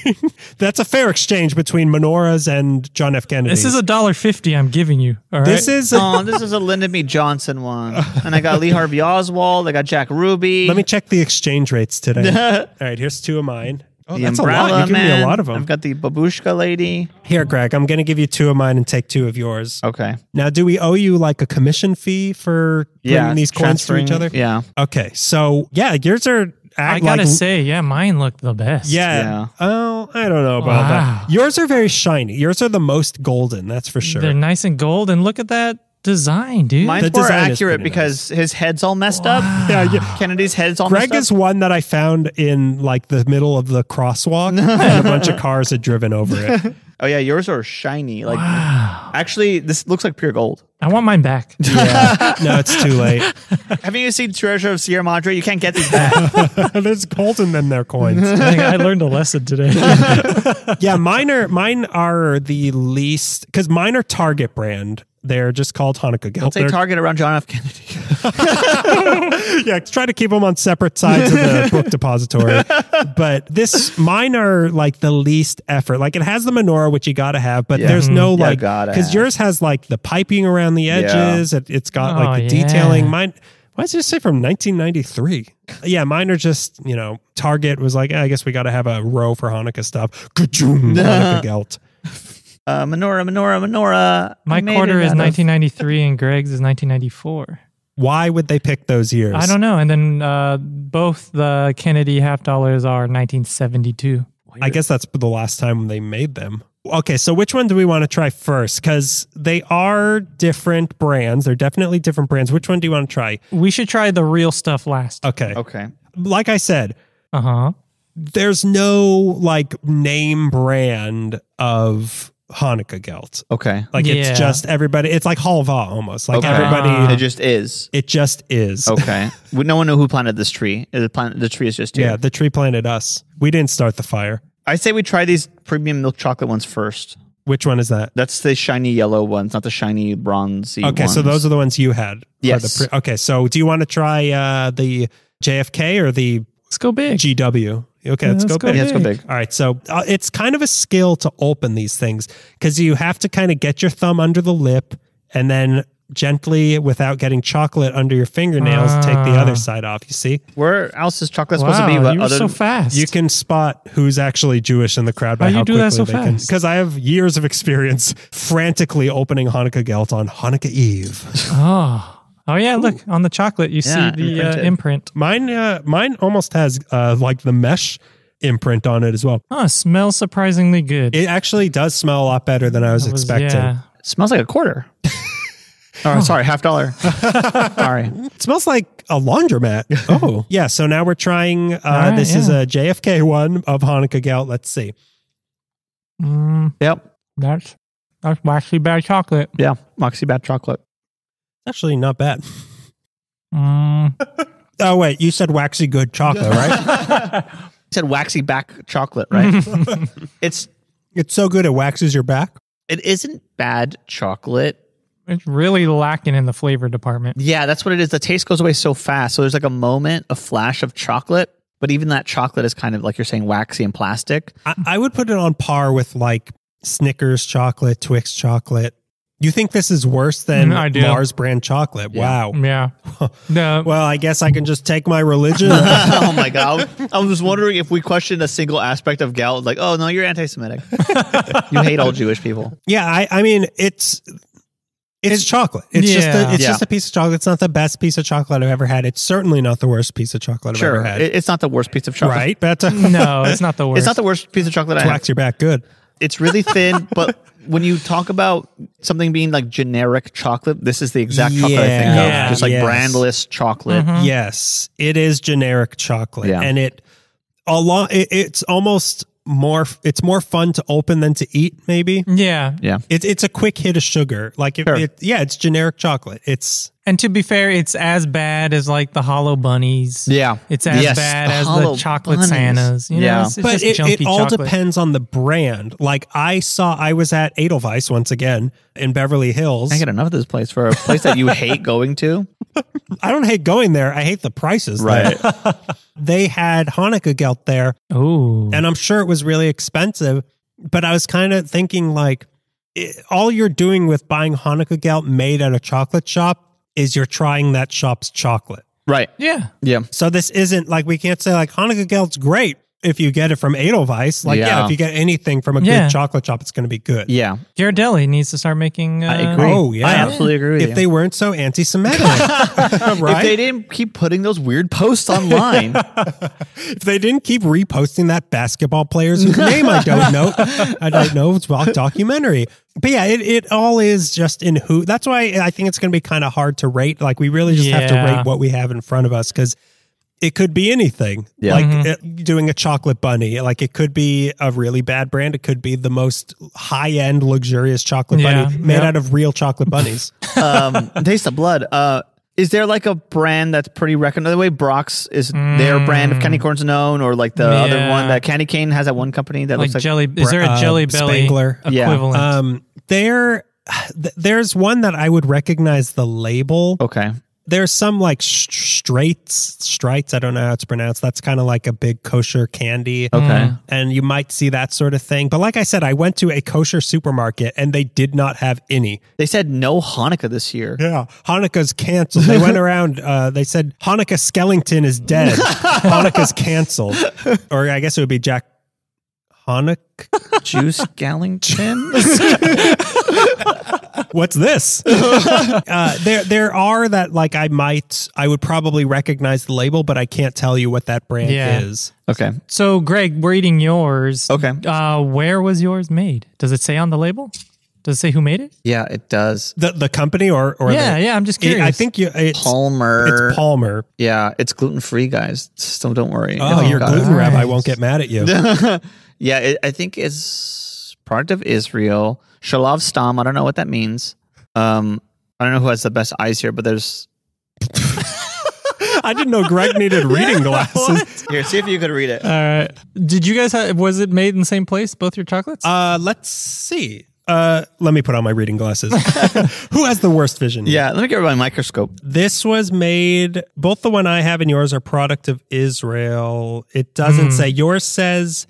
That's a fair exchange between menorahs and John F. Kennedy. This is a dollar fifty. I'm giving you. All right. This is. Oh, this is a Lyndon B. Johnson one, and I got Lee Harvey Oswald. I got Jack Ruby. Let me check the exchange rates today. All right, here's two of mine. Oh, the that's umbrella a lot. You man. Give me a lot of them. I've got the babushka lady. Here, Greg, I'm going to give you two of mine and take two of yours. Okay. Now, do we owe you like a commission fee for yeah, bringing these coins to each other? Yeah. Okay. So, yeah, yours are... I gotta like, say, yeah, mine look the best. Yeah. yeah. Oh, I don't know about wow. that. Yours are very shiny. Yours are the most golden, that's for sure. They're nice and gold, and look at that. design, dude. Mine's the more accurate because nice. his head's all messed wow. up. Yeah, yeah. Kennedy's head's all Greg messed up. Greg is one that I found in like the middle of the crosswalk and a bunch of cars had driven over it. Oh yeah, yours are shiny. Like, wow. Actually, this looks like pure gold. I want mine back. Yeah. No, it's too late. Haven't you seen Treasure of Sierra Madre? You can't get these back. There's gold in them, their coins. I learned a lesson today. Yeah, mine are, mine are the least, because mine are Target brand. They're just called Hanukkah gelt. Don't say Target around John F. Kennedy. Yeah, try to keep them on separate sides of the book depository. But this, mine are like the least effort. Like it has the menorah, which you got to have, but yeah. there's no yeah, like, because yours has like the piping around the edges. Yeah. It, it's got oh, like the yeah. detailing. Mine, why does it say from nineteen ninety-three? Yeah, mine are just, you know, Target was like, eh, I guess we got to have a row for Hanukkah stuff. Ka-choom, Hanukkah gelt. Uh, menorah, menorah, menorah. My quarter is nineteen ninety-three and Greg's is nineteen ninety-four. Why would they pick those years? I don't know. And then uh, both the Kennedy half dollars are nineteen seventy-two. Weird. I guess that's the last time they made them. Okay, so which one do we want to try first? Because they are different brands. They're definitely different brands. Which one do you want to try? We should try the real stuff last. Okay. Okay. Like I said. Uh-huh. There's no, like, name brand of Hanukkah gelt. Okay. Like yeah. it's just everybody, it's like halva almost. Like okay. everybody. Uh, it just is. It just is. Okay. No one knew who planted this tree. The, plant, the tree is just here. Yeah, the tree planted us. We didn't start the fire. I say we try these premium milk chocolate ones first. Which one is that? That's the shiny yellow ones, not the shiny bronzy okay, ones. So those are the ones you had. Yes. The okay, so do you want to try uh, the J F K or the Let's go big. G W? Okay, yeah, let's, let's go, go big. Yeah, let's go big. All right, so uh, it's kind of a skill to open these things because you have to kind of get your thumb under the lip and then gently, without getting chocolate under your fingernails, uh, take the other side off, you see? Where else is chocolate wow, supposed to be? But you were other so fast. You can spot who's actually Jewish in the crowd by how, how you do quickly that so they fast? Can. Because I have years of experience frantically opening Hanukkah gelt on Hanukkah Eve. Oh. Oh yeah, look, Ooh. on the chocolate, you yeah, see the uh, imprint. Mine uh, mine almost has uh, like the mesh imprint on it as well. Oh, huh, smells surprisingly good. It actually does smell a lot better than I was, was expecting. Yeah. It smells like a quarter. Oh, sorry, half dollar. Sorry. It smells like a laundromat. Oh. Yeah, so now we're trying, uh, right, this yeah. is a J F K one of Hanukkah gelt. Let's see. Mm, yep. That's, that's Moxie Bad Chocolate. Yeah, Moxie Bad Chocolate. Actually, not bad. Mm. Oh, wait. You said waxy good chocolate, right? You said waxy back chocolate, right? it's it's so good it waxes your back? It isn't bad chocolate. It's really lacking in the flavor department. Yeah, that's what it is. The taste goes away so fast. So there's like a moment, a flash of chocolate. But even that chocolate is kind of, like you're saying, waxy and plastic. I, I would put it on par with like Snickers chocolate, Twix chocolate. You think this is worse than Mars brand chocolate? Yeah. Wow. Yeah. No. Well, I guess I can just take my religion. Oh, my God. I was wondering if we questioned a single aspect of gelt. Like, oh, no, you're anti-Semitic. You hate all Jewish people. Yeah, I, I mean, it's... It's, it's chocolate. It's yeah. just a, it's yeah. just a piece of chocolate. It's not the best piece of chocolate I've ever had. It's certainly not the worst piece of chocolate I've sure. ever had. It's not the worst piece of chocolate. Right, Beto? No, it's not the worst. It's not the worst piece of chocolate I have. Wax your back good. It's really thin, but when you talk about something being like generic chocolate, this is the exact yeah, chocolate I think yeah, of. Just like yes. brandless chocolate. Mm-hmm. Yes, it is generic chocolate. Yeah. And it, a lot, it, it's almost... more it's more fun to open than to eat, maybe. Yeah. Yeah. It, it's a quick hit of sugar. Like it, sure. it yeah, it's generic chocolate. It's And to be fair, it's as bad as like the Hollow Bunnies. Yeah. It's as yes. bad the as the chocolate bunnies. Santas. You yeah. know, it's, it's but it, it all chocolate. depends on the brand. Like I saw I was at Edelweiss once again in Beverly Hills. I get enough of this place for a place that you hate going to. I don't hate going there. I hate the prices. Right. They had Hanukkah gelt there. Ooh. And I'm sure it was really expensive, but I was kind of thinking like it, all you're doing with buying Hanukkah gelt made at a chocolate shop is you're trying that shop's chocolate. Right. Yeah. Yeah. So this isn't like, we can't say like Hanukkah gelt's great. if you get it from Edelweiss, like, yeah, yeah if you get anything from a yeah. good chocolate shop, it's going to be good. Yeah. Ghirardelli needs to start making... Uh, I agree. Oh, yeah. I absolutely agree with if you. If they weren't so anti-Semitic. Right? If they didn't keep putting those weird posts online. If they didn't keep reposting that basketball player's whose name I don't know. I don't know. It's a documentary. But yeah, it, it all is just in who... That's why I think it's going to be kind of hard to rate. Like, we really just yeah. have to rate what we have in front of us, because... It could be anything, yeah. like mm-hmm. it, doing a chocolate bunny. Like, it could be a really bad brand. It could be the most high-end, luxurious chocolate yeah. bunny made yeah. out of real chocolate bunnies. um, Taste of Blood. Uh, is there like a brand that's pretty recognized? The way Brox is mm. their brand of candy corns known, or like the yeah. other one that Candy Cane has, that one company that like looks like jelly. Is there a Jelly uh, Belly Spangler equivalent? Yeah. Um, there, th there's one that I would recognize the label. Okay. There's some like straights, strites, I don't know how it's pronounced. That's kind of like a big kosher candy. Okay. And you might see that sort of thing. But like I said, I went to a kosher supermarket and they did not have any. They said no Hanukkah this year. Yeah. Hanukkah's canceled. They went around, uh, they said Hanukkah Skellington is dead. Hanukkah's canceled. Or I guess it would be Jack Hanukkah Juice Skellington. What's this? uh, there there are that, like, I might, I would probably recognize the label, but I can't tell you what that brand yeah. is. Okay. So, Greg, we're eating yours. Okay. Uh, where was yours made? Does it say on the label? Does it say who made it? Yeah, it does. The the company or... or yeah, the, yeah, I'm just curious. It, I think you, it's... Palmer. It's Palmer. Yeah, it's gluten-free, guys. So don't worry. Oh, no, you're gluten it. Rabbi. I won't get mad at you. yeah, it, I think it's product of Israel... Shalav Stam, I don't know what that means. Um, I don't know who has the best eyes here, but there's... I didn't know Greg needed reading glasses. Here, see if you could read it. All right. Did you guys have... Was it made in the same place, both your chocolates? Uh, let's see. Uh, let me put on my reading glasses. Who has the worst vision? Yeah, let me get my microscope. This was made... Both the one I have and yours are product of Israel. It doesn't mm. say... Yours says...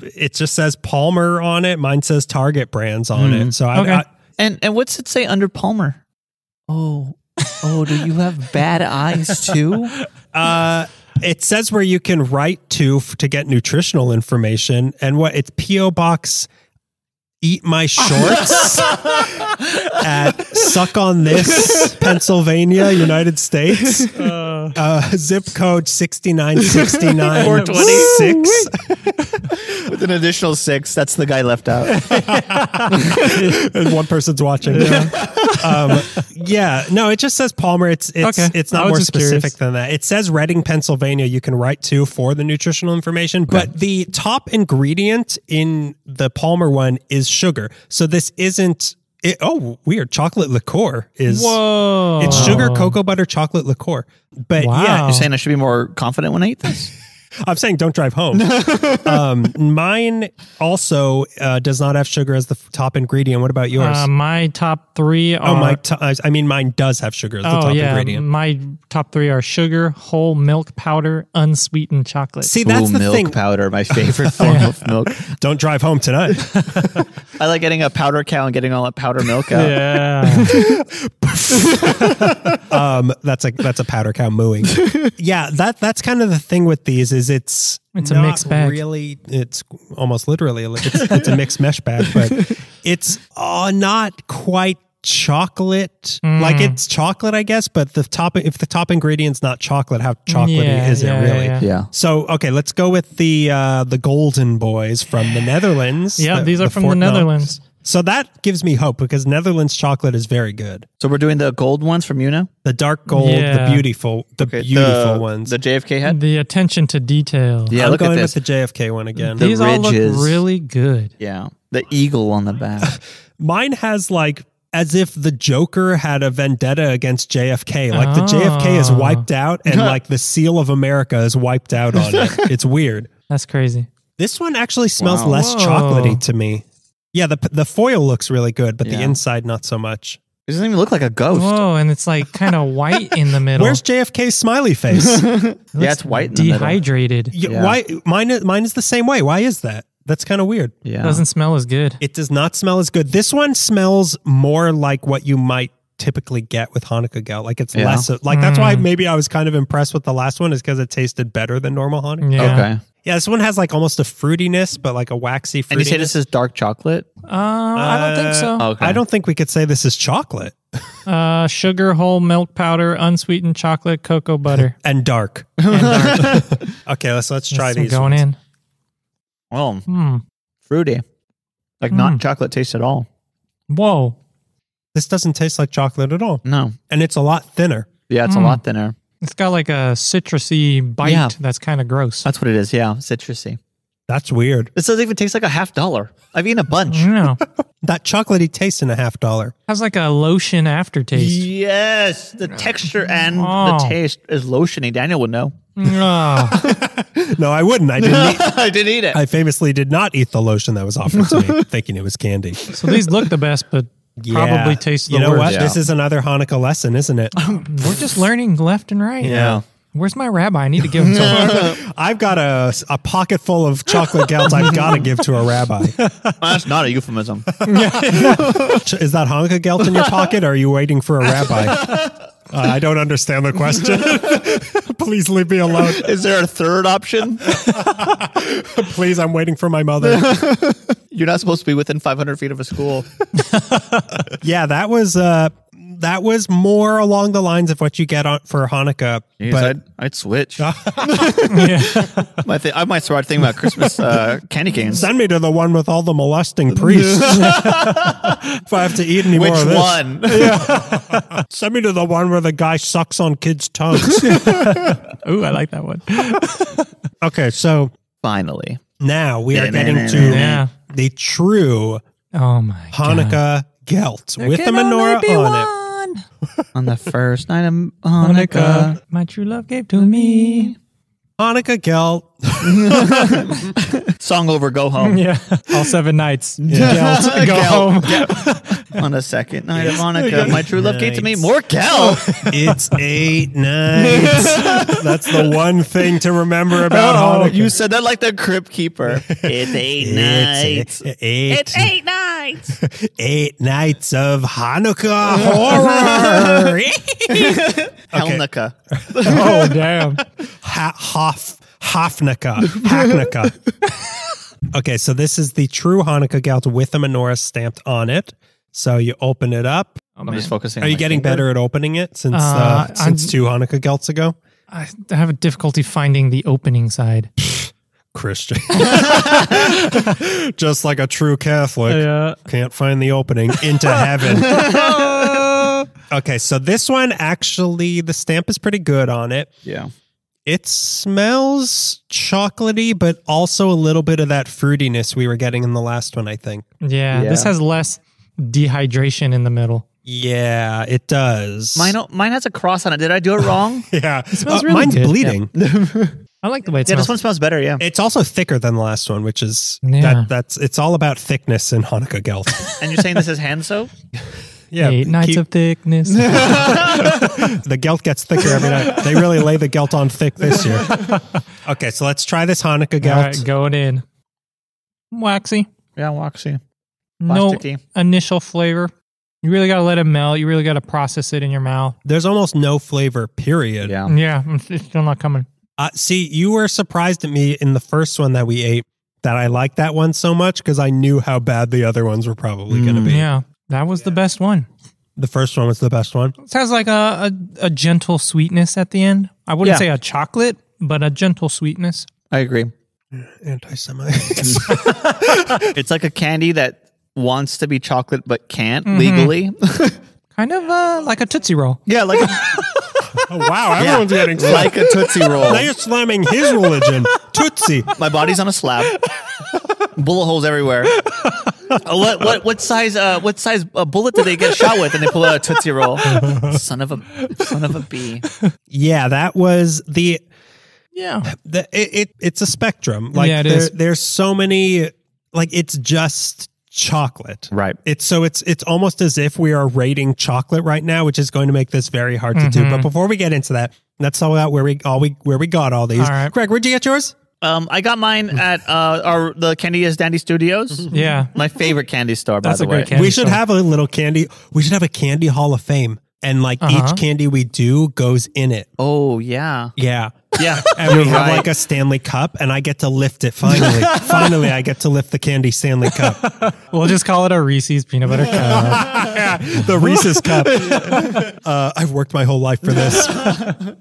It just says Palmer on it. Mine says Target brands on mm. it. So I, okay. I and and what's it say under Palmer? Oh, oh, do you have bad eyes too? Uh, it says where you can write to f to get nutritional information, and what it's P O Box. Eat my shorts at Suck on This, Pennsylvania, United States. Uh, uh, zip code six nine six nine six. With an additional six, that's the guy left out. And one person's watching. Yeah. Um, yeah, no, it just says Palmer. It's it's okay. it's not more specific curious. Than that. It says Reading, Pennsylvania. You can write to for the nutritional information, okay. but the top ingredient in the Palmer one is sugar. So this isn't it, oh weird chocolate liqueur is whoa it's sugar cocoa butter chocolate liqueur. But wow. yeah, you're saying I should be more confident when I eat this. I'm saying don't drive home. um, mine also uh, does not have sugar as the top ingredient. What about yours? Uh, my top three are... Oh, my I mean, mine does have sugar as oh, the top yeah. ingredient. My top three are sugar, whole milk powder, unsweetened chocolate. See, that's Ooh, the milk thing. Milk powder, my favorite form yeah. of milk. Don't drive home tonight. I like getting a powder cow and getting all that powder milk out. Yeah. um, that's, a, that's a powder cow mooing. Yeah, that that's kind of the thing with these is Is it's it's not a mixed bag. Really, it's almost literally it's, it's a mixed mesh bag, but it's uh, not quite chocolate. Mm. Like it's chocolate, I guess, but the top if the top ingredient's not chocolate, how chocolatey yeah, is yeah, it really? Yeah, yeah. yeah. So okay, let's go with the uh, the Golden Boys from the Netherlands. Yeah, the, these are the from the Netherlands. Knox. So that gives me hope because Netherlands chocolate is very good. So we're doing the gold ones from Uno? The dark gold, yeah. the beautiful, the okay, beautiful the, ones. The J F K head? The attention to detail. Yeah, I'm look going at this. with the J F K one again. The These ridges. all look really good. Yeah, the eagle on the back. Mine has like as if the Joker had a vendetta against J F K. Like oh. the J F K is wiped out and like the seal of America is wiped out on it. It's weird. That's crazy. This one actually smells wow. less Whoa. chocolatey to me. Yeah, the the foil looks really good, but yeah. the inside not so much. It doesn't even look like a ghost. Whoa, and it's like kind of white in the middle. Where's J F K's smiley face? It yeah, it's white in the dehydrated. middle. Yeah. Why mine mine is the same way. Why is that? That's kind of weird. Yeah. It doesn't smell as good. It does not smell as good. This one smells more like what you might typically get with Hanukkah gelt. Like it's yeah. less of, like mm. that's why maybe I was kind of impressed with the last one, is because it tasted better than normal Hanukkah. Yeah. Okay. Yeah, this one has like almost a fruitiness, but like a waxy fruitiness. And you say this is dark chocolate? Uh, I don't think so. Uh, okay. I don't think we could say this is chocolate. uh, sugar, whole milk powder, unsweetened chocolate, cocoa butter. And dark. And dark. Okay, let's let's try these going ones. in. Well, hmm. fruity. Like mm. not chocolate taste at all. Whoa. This doesn't taste like chocolate at all. No. And it's a lot thinner. Yeah, it's mm. a lot thinner. It's got like a citrusy bite yeah. that's kind of gross. That's what it is, yeah, citrusy. That's weird. This doesn't even taste like a half dollar. I've eaten a bunch. No. That chocolatey taste in a half dollar. Has like a lotion aftertaste. Yes, the texture and oh. the taste is lotiony. Daniel would know. No. No, I wouldn't. I didn't, eat, I didn't eat it. I famously did not eat the lotion that was offered to me, thinking it was candy. So these look the best, but... Yeah. Probably taste the worst. You know worst. what? Yeah. This is another Hanukkah lesson, isn't it? Um, we're just learning left and right. Yeah. Now. Where's my rabbi? I need to give him some. I've got a, a pocket full of chocolate gelt I've got to give to a rabbi. Well, that's not a euphemism. Is that Hanukkah gelt in your pocket, or are you waiting for a rabbi? uh, I don't understand the question. Please leave me alone. Is there a third option? Please, I'm waiting for my mother. You're not supposed to be within five hundred feet of a school. Yeah, that was uh, that was more along the lines of what you get on, for Hanukkah. Jeez, but I'd, I'd switch. my th I might start thinking about Christmas uh, candy canes. Send me to the one with all the molesting priests. If I have to eat any Which more of this. one? Yeah. Send me to the one where the guy sucks on kids' tongues. Ooh, I like that one. Okay, so... Finally. Now we are getting to yeah. the true oh my Hanukkah God. gelt there with the menorah on one. it. On the first night of Hanukkah, Hanukkah, my true love gave to me. Hanukkah gelt. Song over, go home. Yeah, all seven nights. Yeah. Gelt, go home. Gelt. On the second night yes. of Hanukkah, my true love nights. gave to me more gelt. It's eight nights. That's the one thing to remember about oh, Hanukkah. You said that like the Crypt Keeper. It's eight it's nights. Eight, eight. It's eight nights. Eight nights of Hanukkah horror. Hanukkah. Oh, damn. Ha Hoff. Hanukkah. Hanukkah. Okay, so this is the true Hanukkah gelt with the menorah stamped on it. So you open it up. I'm oh, just focusing. Are on you getting finger. better at opening it since uh, uh, since I'm, two Hanukkah gelts ago? I have a difficulty finding the opening side. Christian. Just like a true Catholic. Yeah. Can't find the opening into heaven. Okay, so this one actually, the stamp is pretty good on it. Yeah. It smells chocolatey, but also a little bit of that fruitiness we were getting in the last one, I think. Yeah, yeah. This has less dehydration in the middle. Yeah, it does. Mine, mine has a cross on it. Did I do it wrong? Yeah. It smells uh, really mine's good. bleeding. Yeah. I like the way it yeah, smells. Yeah, this one smells better, yeah. It's also thicker than the last one, which is, yeah. that, that's it's all about thickness in Hanukkah gelt. And you're saying this is hand soap? Yeah, Eight nights keep... of thickness. The gelt gets thicker every night. They really lay the gelt on thick this year. Okay, so let's try this Hanukkah gelt. All right, going in. Waxy. Yeah, waxy. Plasticky. No initial flavor. You really got to let it melt. You really got to process it in your mouth. There's almost no flavor, period. Yeah, yeah, it's still not coming. Uh, see, you were surprised at me in the first one that we ate that I liked that one so much because I knew how bad the other ones were probably mm, going to be. Yeah. That was yeah. the best one. The first one was the best one. It has like a, a, a gentle sweetness at the end. I wouldn't yeah. say a chocolate, but a gentle sweetness. I agree. Anti-Semite. It's like a candy that wants to be chocolate but can't mm-hmm. legally. Kind of uh, like a Tootsie Roll. Yeah, like a... Oh, wow, everyone's yeah. getting... Like a Tootsie Roll. Now you're slamming his religion. Tootsie. My body's on a slab. Bullet holes everywhere. Uh, what what what size uh what size uh, bullet did they get shot with? And they pull out a Tootsie Roll. Son of a son of a bee. Yeah, that was the yeah. The, it, it it's a spectrum. Like yeah, it there, is. There's so many. Like it's just chocolate, right? It's so it's it's almost as if we are rating chocolate right now, which is going to make this very hard mm-hmm. to do. But before we get into that, that's all out where we all we where we got all these. All right. Greg, where'd you get yours? Um, I got mine at uh, our the Candy is Danny Studios. Yeah, my favorite candy store. By That's the a way, great candy we should store. have a little candy. We should have a candy hall of fame, and like uh-huh. each candy we do goes in it. Oh yeah, yeah, yeah. And we have right. like a Stanley Cup, and I get to lift it finally. Finally, I get to lift the candy Stanley Cup. We'll just call it a Reese's peanut butter cup. Yeah, the Reese's cup. Uh, I've worked my whole life for this.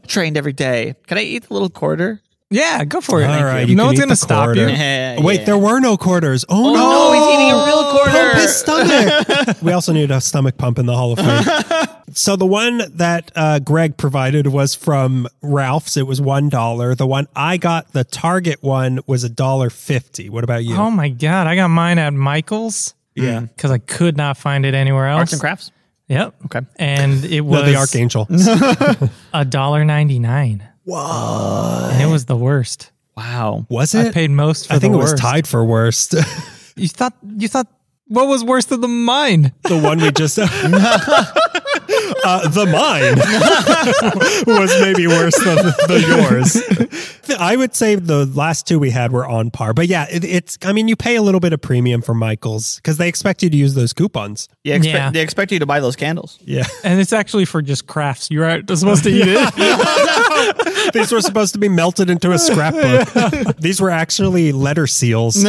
Trained every day. Can I eat the little quarter? Yeah, go for it. All right, no one's gonna stop you. Yeah, Wait, yeah. there were no quarters. Oh, oh no. no, he's eating a real quarter. Pump his stomach. We also need a stomach pump in the Hall of Fame. So the one that uh, Greg provided was from Ralph's. It was one dollar. The one I got, the Target one, was a dollar fifty. What about you? Oh my god, I got mine at Michael's. Yeah, because I could not find it anywhere else. Arts and crafts. Yep. Okay. And it was no, the Archangel. A dollar ninety nine. Whoa. And it was the worst. Wow. Was it? I paid most for the worst. I think it was tied for worst. You thought, you thought, what was worse than the mine? The one we just, uh, the mine was maybe worse than the yours. I would say the last two we had were on par. But yeah, it, it's, I mean, you pay a little bit of premium for Michael's because they expect you to use those coupons. Yeah, expe yeah. They expect you to buy those candles. Yeah. And it's actually for just crafts. You're right, supposed to eat it. These were supposed to be melted into a scrapbook. These were actually letter seals.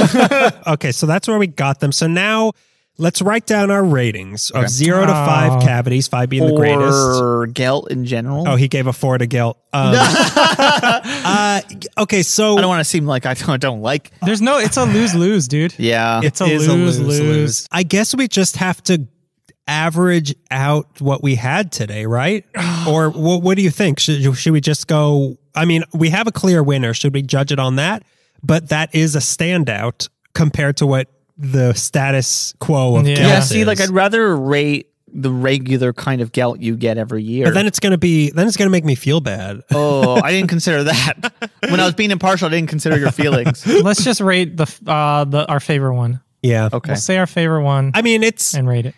Okay, so that's where we got them. So now let's write down our ratings of okay. zero to five uh, cavities, five being the greatest. Or gelt in general. Oh, he gave a four to gelt. Um, uh, okay, so I don't want to seem like I don't, don't like. There's no. It's a lose lose, dude. Yeah, it's a lose, a lose lose lose. I guess we just have to average out what we had today, right? Or what, what do you think? Should, should we just go? I mean, we have a clear winner. Should we judge it on that? But that is a standout compared to what the status quo of yeah. gelt yeah, see, is. Like I'd rather rate the regular kind of gelt you get every year. But then it's going to be, then it's going to make me feel bad. Oh, I didn't consider that. When I was being impartial, I didn't consider your feelings. Let's just rate the uh, the our favorite one. Yeah. Okay. We'll say our favorite one. I mean, it's and rate it.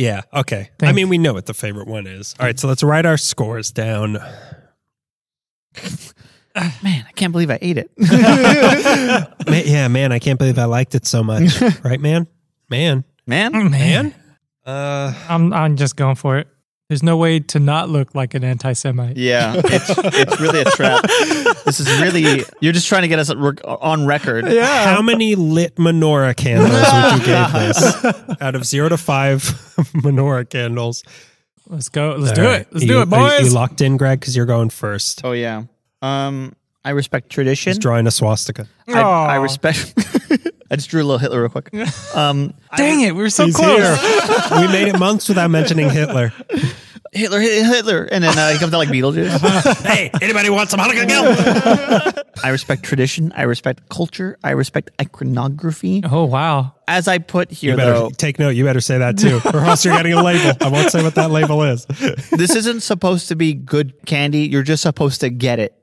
Yeah, okay. Thanks. I mean, we know what the favorite one is. All right, so let's write our scores down. Man, I can't believe I ate it. Man, yeah, man, I can't believe I liked it so much. Right, man? Man. Man? Man. man? Uh, I'm, I'm just going for it. There's no way to not look like an anti-Semite. Yeah, it's, it's really a trap. This is really, you're just trying to get us on record. Yeah. How many lit menorah candles would you give this? Out of zero to five menorah candles. Let's go. Let's All do right. it. Let's you, do it, boys. You, you locked in, Greg, because you're going first. Oh, yeah. Um, I respect tradition. He's drawing a swastika. I, I respect... I just drew a little Hitler real quick. Um, Dang I, it, we were so he's close. Here. We made it months without mentioning Hitler. Hitler, Hitler. And then uh, he comes out like Beetlejuice. Hey, anybody want some Hanukkah gelt? I respect tradition. I respect culture. I respect iconography. Oh, wow. As I put here, you better, though. Take note. You better say that, too. Or else you're getting a label. I won't say what that label is. This isn't supposed to be good candy. You're just supposed to get it.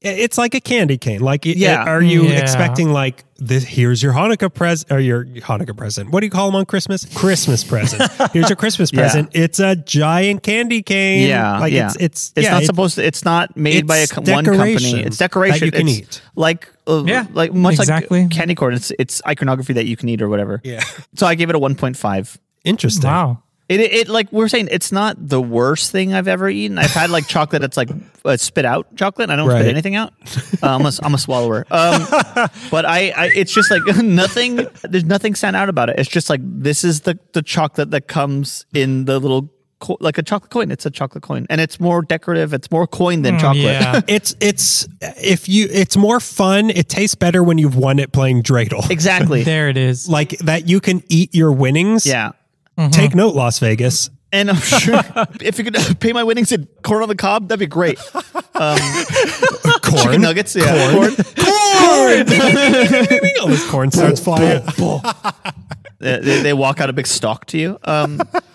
It's like a candy cane. Like, yeah. It, are you yeah. expecting like this? Here's your Hanukkah present or your Hanukkah present. What do you call them on Christmas? Christmas present. Here's your Christmas yeah. present. It's a giant candy cane. Yeah, like yeah. It's it's, it's yeah, not it, supposed to. It's not made by a co one company. It's decoration that you can it's eat. Like uh, yeah, like much exactly. like candy corn. It's it's iconography that you can eat or whatever. Yeah. So I gave it a one point five. Interesting. Wow. It, it it like we're saying, it's not the worst thing I've ever eaten. I've had like chocolate that's like uh, spit out chocolate. I don't right. spit anything out. Uh, I'm a, I'm a swallower. Um, but I, I it's just like nothing. There's nothing sent out about it. It's just like this is the the chocolate that comes in the little. Like a chocolate coin, it's a chocolate coin, and it's more decorative. It's more coin than chocolate. Yeah. it's it's if you, it's more fun. It tastes better when you've won it playing Dreidel. Exactly, there it is. Like that, you can eat your winnings. Yeah. Mm-hmm. Take note, Las Vegas. And I'm sure if you could pay my winnings in corn on the cob, that'd be great. Um, corn? Chicken nuggets, yeah. Corn? Corn! Corn! All this corn starts flying. they, they, they walk out a big stalk to you. Um, uh,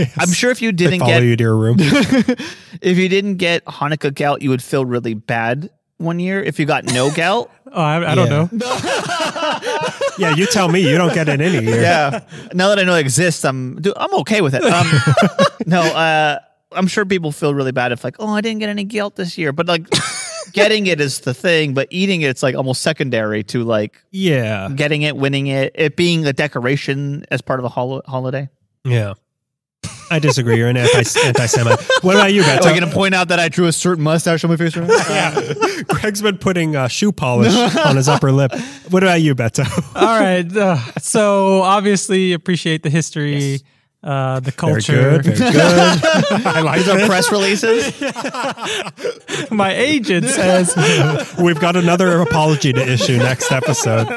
yes. I'm sure if you didn't follow get... follow you to your room. If you didn't get Hanukkah gelt, you would feel really bad one year. If you got no gelt... Oh, I, I don't yeah. know. Yeah, you tell me. You don't get it any year. Yeah. Now that I know it exists, I'm dude, I'm okay with it. Um, no, uh, I'm sure people feel really bad if like, oh, I didn't get any gelt this year. But like, getting it is the thing, but eating it's like almost secondary to like yeah getting it, winning it, it being a decoration as part of the hol holiday. Yeah. I disagree. You're an anti-Semite. What about you, Beto? Are you going to point out that I drew a certain mustache on my face right now? Yeah. Greg's been putting uh, shoe polish on his upper lip. What about you, Beto? All right. Uh, so obviously appreciate the history, yes. uh, the culture. Very good. Very good. I like These are press releases. My agent says we've got another apology to issue next episode.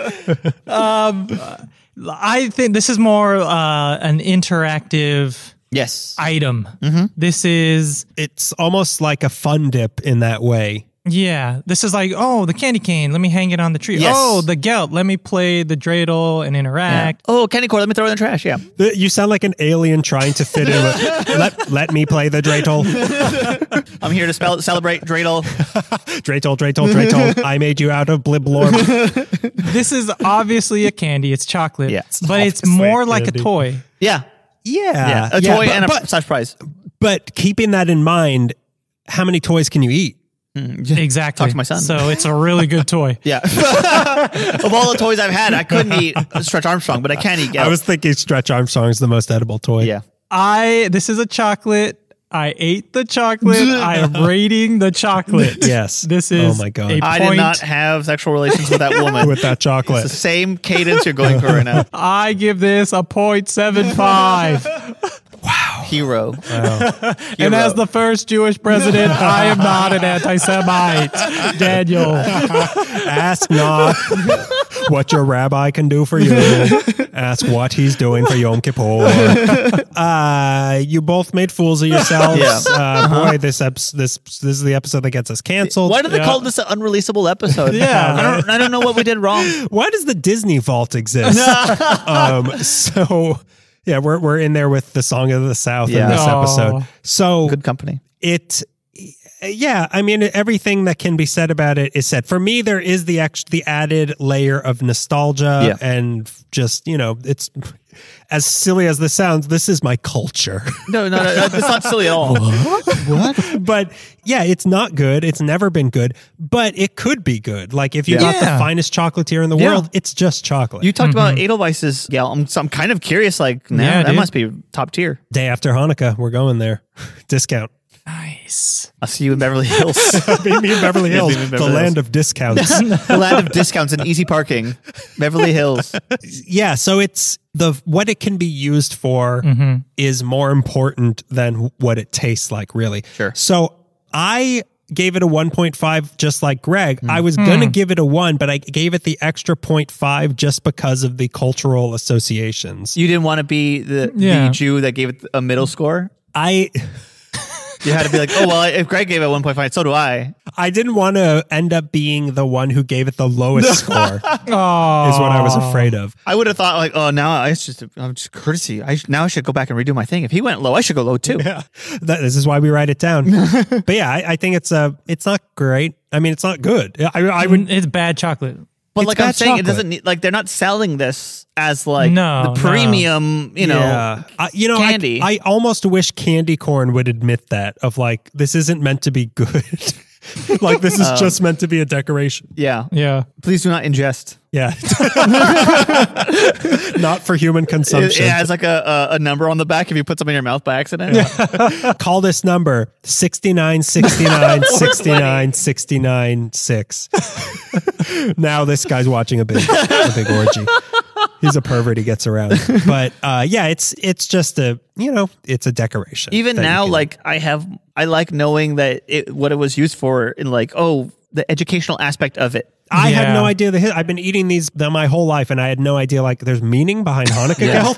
Um. Uh, I think this is more uh, an interactive yes item. Mm-hmm. This is... It's almost like a fun dip in that way. Yeah. This is like, oh, the candy cane. Let me hang it on the tree. Yes. Oh, the gelt. Let me play the dreidel and interact. Yeah. Oh, candy corn. Let me throw it in the trash. Yeah. You sound like an alien trying to fit in. let, let me play the dreidel. I'm here to spell, celebrate dreidel. Dreidel, dreidel, dreidel. I made you out of blib-blorb. This is obviously a candy. It's chocolate. Yeah, it's but it's more like candy. a toy. Yeah. Yeah. yeah. A yeah, toy but, and a but, slash prize. But keeping that in mind, how many toys can you eat? Exactly. Talk to my son. So it's a really good toy. Yeah. Of all the toys I've had, I couldn't eat Stretch Armstrong, but I can eat gelt. I was thinking Stretch Armstrong is the most edible toy. Yeah. I this is a chocolate. I ate the chocolate. I am rating the chocolate. Yes. This is. Oh my God. I did not have sexual relations with that woman. With that chocolate. It's the same cadence you're going for right now. I give this a point seven five. Wow. Hero. Wow. Hero. And as the first Jewish president, I am not an anti-Semite. Daniel. Ask not what your rabbi can do for you. Ask what he's doing for Yom Kippur. Uh, you both made fools of yourselves. Yeah. Uh, boy, this, this, this is the episode that gets us canceled. Why do they yeah. call this an unreleasable episode? Yeah. I don't, I don't know what we did wrong. Why does the Disney Vault exist? um, so... Yeah, we're we're in there with the Song of the South yeah. in this Aww. episode. So good company. It, yeah. I mean, everything that can be said about it is said. For me, there is the ex the added layer of nostalgia yeah. and just you know, it's as silly as this sounds. This is my culture. No, no, no, no it's not silly at all. What? What? But yeah, it's not good. It's never been good. But it could be good. Like if you yeah. got yeah. the finest chocolatier in the yeah. world, it's just chocolate. You talked mm -hmm. about Edelweiss's gel. I'm, so I'm kind of curious. Like, now yeah, that dude. must be top tier. Day after Hanukkah, we're going there. Discount. Nice. I'll see you in Beverly Hills. Meet me in Beverly Hills. Yeah, in Beverly the Hills. land of discounts. The land of discounts and easy parking. Beverly Hills. Yeah, so it's the what it can be used for mm-hmm. is more important than what it tastes like, really. Sure. So I gave it a one point five just like Greg. Mm. I was going to mm. give it a one, but I gave it the extra point five just because of the cultural associations. You didn't want to be the, yeah. the Jew that gave it a middle score? I... You had to be like, oh, well, if Greg gave it one point five, so do I. I didn't want to end up being the one who gave it the lowest score. Aww. Is what I was afraid of. I would have thought, like, oh, now I just, I'm just courtesy. I, now I should go back and redo my thing. If he went low, I should go low, too. Yeah. That, this is why we write it down. But yeah, I, I think it's, uh, it's not great. I mean, it's not good. I, I would, it's bad chocolate. But it's like I'm saying, chocolate. It doesn't need, like they're not selling this as like no, the premium, no. you know, yeah. I, you know, candy. I, I almost wish candy corn would admit that of like this isn't meant to be good. Like this is um, just meant to be a decoration. Yeah, yeah. Please do not ingest. Yeah, not for human consumption. It, it has like a, a number on the back if you put something in your mouth by accident. Yeah. Call this number six nine six nine six nine six nine six. Now this guy's watching a big, a big orgy. He's a pervert. He gets around. But uh, yeah, it's it's just a you know it's a decoration. Even now, like I have, I like knowing that it, what it was used for, and like oh, the educational aspect of it. I yeah. had no idea. The I've been eating these the, my whole life, and I had no idea like there's meaning behind Hanukkah yeah. gelt.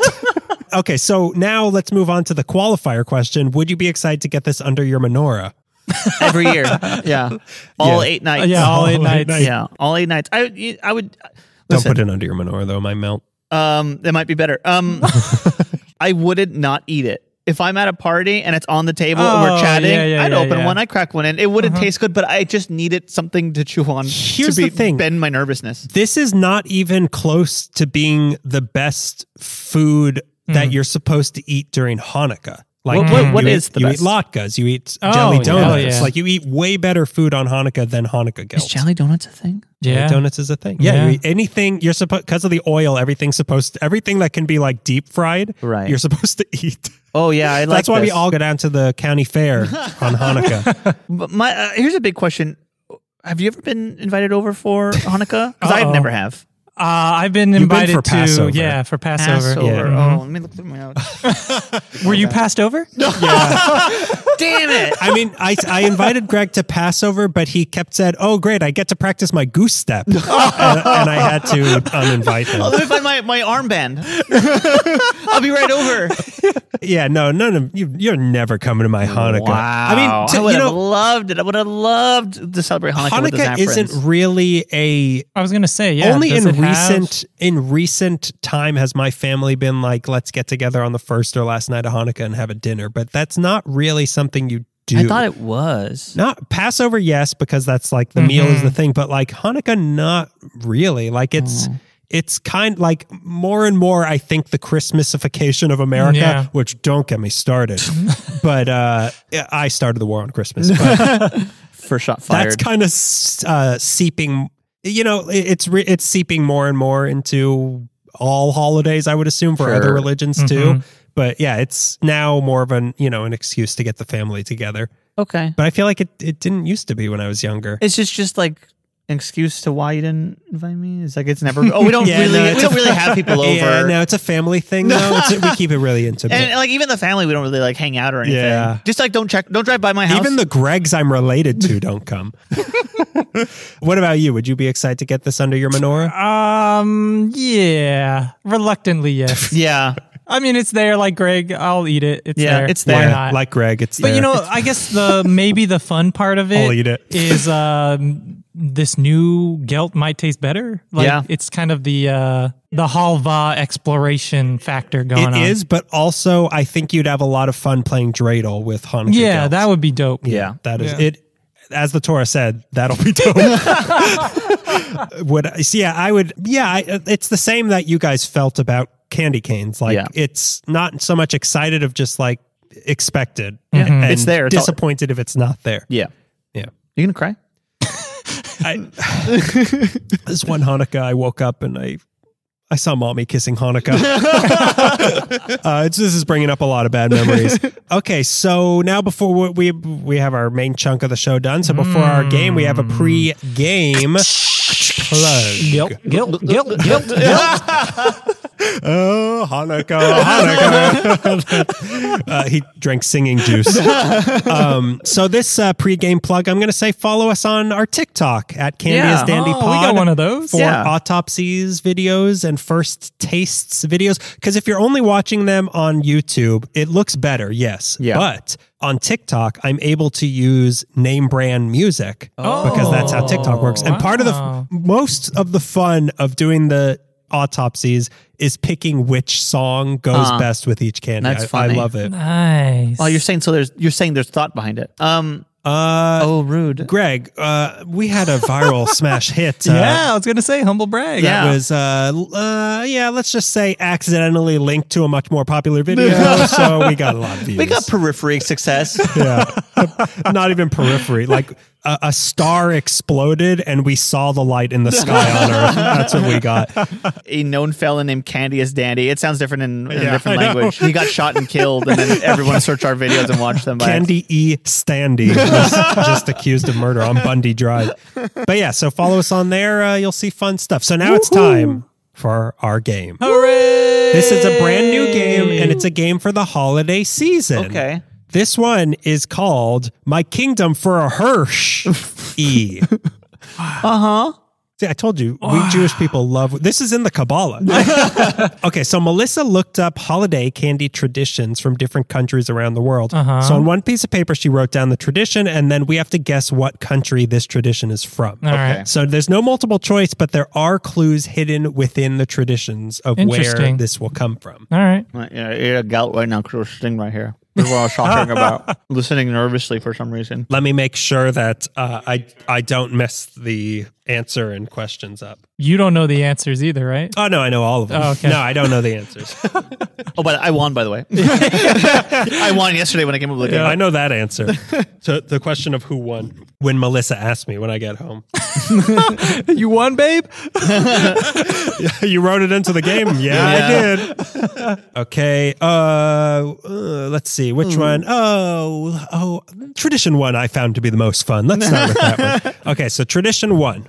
Okay, so now let's move on to the qualifier question. Would you be excited to get this under your menorah? Every year, yeah, all yeah. eight nights. Yeah, all, all eight, eight nights. nights. Yeah, all eight nights. I I would. Listen, don't put it under your menorah though. It might melt. Um, it might be better. Um, I wouldn't not eat it. If I'm at a party and it's on the table oh, and we're chatting, yeah, yeah, I'd yeah, open yeah. one, I'd crack one in. It wouldn't uh-huh. taste good, but I just needed something to chew on Here's to be, the thing. bend my nervousness. This is not even close to being the best food mm. that you're supposed to eat during Hanukkah. Like what, what, what is eat, the you best? You eat latkes, you eat oh, jelly donuts. Yeah. Yeah. Like you eat way better food on Hanukkah than Hanukkah gelt. Is jelly donuts a thing? Yeah, jelly donuts is a thing. Yeah, yeah. You eat anything you're supposed because of the oil. Everything's supposed to, everything that can be like deep fried. Right, you're supposed to eat. Oh yeah, I like that's why this. We all go down to the county fair on Hanukkah. But my uh, here's a big question: have you ever been invited over for Hanukkah? Because uh -oh. I never have. Uh, I've been You've invited been to Passover. yeah for Passover. Passover. Yeah. Mm-hmm. Oh, let me look through my notes. Were you passed over? No. Yeah. Damn it! I mean, I I invited Greg to Passover, but he kept said, "Oh, great, I get to practice my goose step," and, and I had to uninvite him. Let me find my my armband. I'll be right over. Yeah, no, no, no, you, you're never coming to my Hanukkah. Wow. I mean, to, I would you have know, loved it. I would have loved to celebrate Hanukkah. Hanukkah with the Zephrins. Isn't really a. I was gonna say yeah. Only in recent in recent time has my family been like, let's get together on the first or last night of Hanukkah and have a dinner, but that's not really something you do. I thought it was not Passover, yes, because that's like the mm-hmm. meal is the thing, but like Hanukkah, not really. Like it's mm. it's kind like more and more. I think the Christmasification of America, yeah. which don't get me started, but uh, I started the war on Christmas. But first shot fired. That's kind of uh, seeping. You know, it's re it's seeping more and more into all holidays, I would assume, for sure. other religions mm-hmm. too. But yeah, it's now more of an, you know, an excuse to get the family together. Okay. But I feel like it, it didn't used to be when I was younger. It's just, just like an excuse to why you didn't invite me. It's like, it's never, oh, we don't yeah, really, no, we don't really have people over. Yeah, no, it's a family thing though. It's, we keep it really intimate. And like, even the family, we don't really like hang out or anything. Yeah. Just like, don't check, don't drive by my house. Even the Gregs I'm related to don't come. What about you? Would you be excited to get this under your menorah? Um, yeah. Reluctantly, yes. Yeah. I mean, it's there. Like Greg, I'll eat it. It's yeah, there. It's there. Why not? Like Greg, it's but there. But you know, I guess the maybe the fun part of it, I'll eat it. Is um, this new gelt might taste better. Like, yeah, it's kind of the uh, the halva exploration factor going it on. It is, but also I think you'd have a lot of fun playing dreidel with Hanukkah. Yeah, gelt. That would be dope. Yeah, yeah. that is yeah. it. As the Torah said, that'll be dope. Would I? So yeah, I would. Yeah, I, it's the same that you guys felt about candy canes. Like yeah. it's not so much excited of just like expected. Yeah. Mm-hmm. And it's there. It's disappointed all... if it's not there. Yeah, yeah. You gonna cry? I, this one Hanukkah, I woke up and I. I saw mommy kissing Hanukkah. uh, it's, this is bringing up a lot of bad memories. Okay, so now before we we have our main chunk of the show done, so before mm. our game, we have a pre-game plug. Guilt, guilt, guilt, guilt, guilt. Oh, Hanukkah, Hanukkah. uh, he drank singing juice. Um, so this uh, pre-game plug, I'm going to say follow us on our TikTok at Candy yeah. is Dandy oh, Pod. We got one of those. For yeah. autopsies, videos, and first tastes videos, because if you're only watching them on YouTube, it looks better, yes, yeah. but on TikTok I'm able to use name brand music oh. because that's how TikTok works, and wow. part of the most of the fun of doing the autopsies is picking which song goes uh, best with each candy. That's I, funny. I love it. Nice. Well, you're saying so there's you're saying there's thought behind it. Um Uh, oh, rude. Greg, uh, we had a viral smash hit. Uh, yeah, I was going to say, humble brag. Yeah. That was, uh, uh, yeah, let's just say accidentally linked to a much more popular video, so we got a lot of views. We got periphery success. Yeah. Not even periphery. Like, a, a star exploded and we saw the light in the sky on Earth. That's what we got. A known felon named Candy is Danny. It sounds different in, in yeah, a different I language. Know. He got shot and killed, and then everyone searched our videos and watched them. By Candy E. Standy. Just accused of murder on Bundy Drive. But yeah, so follow us on there. Uh, you'll see fun stuff. So now it's time for our game. Hooray! This is a brand new game, and it's a game for the holiday season. Okay. This one is called My Kingdom for a Hirsch E. Uh-huh. See, I told you, we Jewish people love... This is in the Kabbalah. Okay, so Melissa looked up holiday candy traditions from different countries around the world. Uh-huh. So on one piece of paper, she wrote down the tradition, and then we have to guess what country this tradition is from. All okay. right. So there's no multiple choice, but there are clues hidden within the traditions of where this will come from. All right. Yeah, you're a gout right now, because sting right here. That's what I was talking about. Listening nervously for some reason. Let me make sure that uh, I I don't mess the answer and questions up. You don't know the answers either, right? Oh, no, I know all of them. Oh, okay. No, I don't know the answers. Oh, but I won, by the way. I won yesterday when I came up with the game. Yeah, I know that answer. So the question of who won, when Melissa asked me when I get home. You won, babe? You wrote it into the game. Yeah, yeah. I did. Okay. Uh, uh, let's see. Which mm. one? Oh, oh, tradition one I found to be the most fun. Let's start with that one. Okay, so tradition one.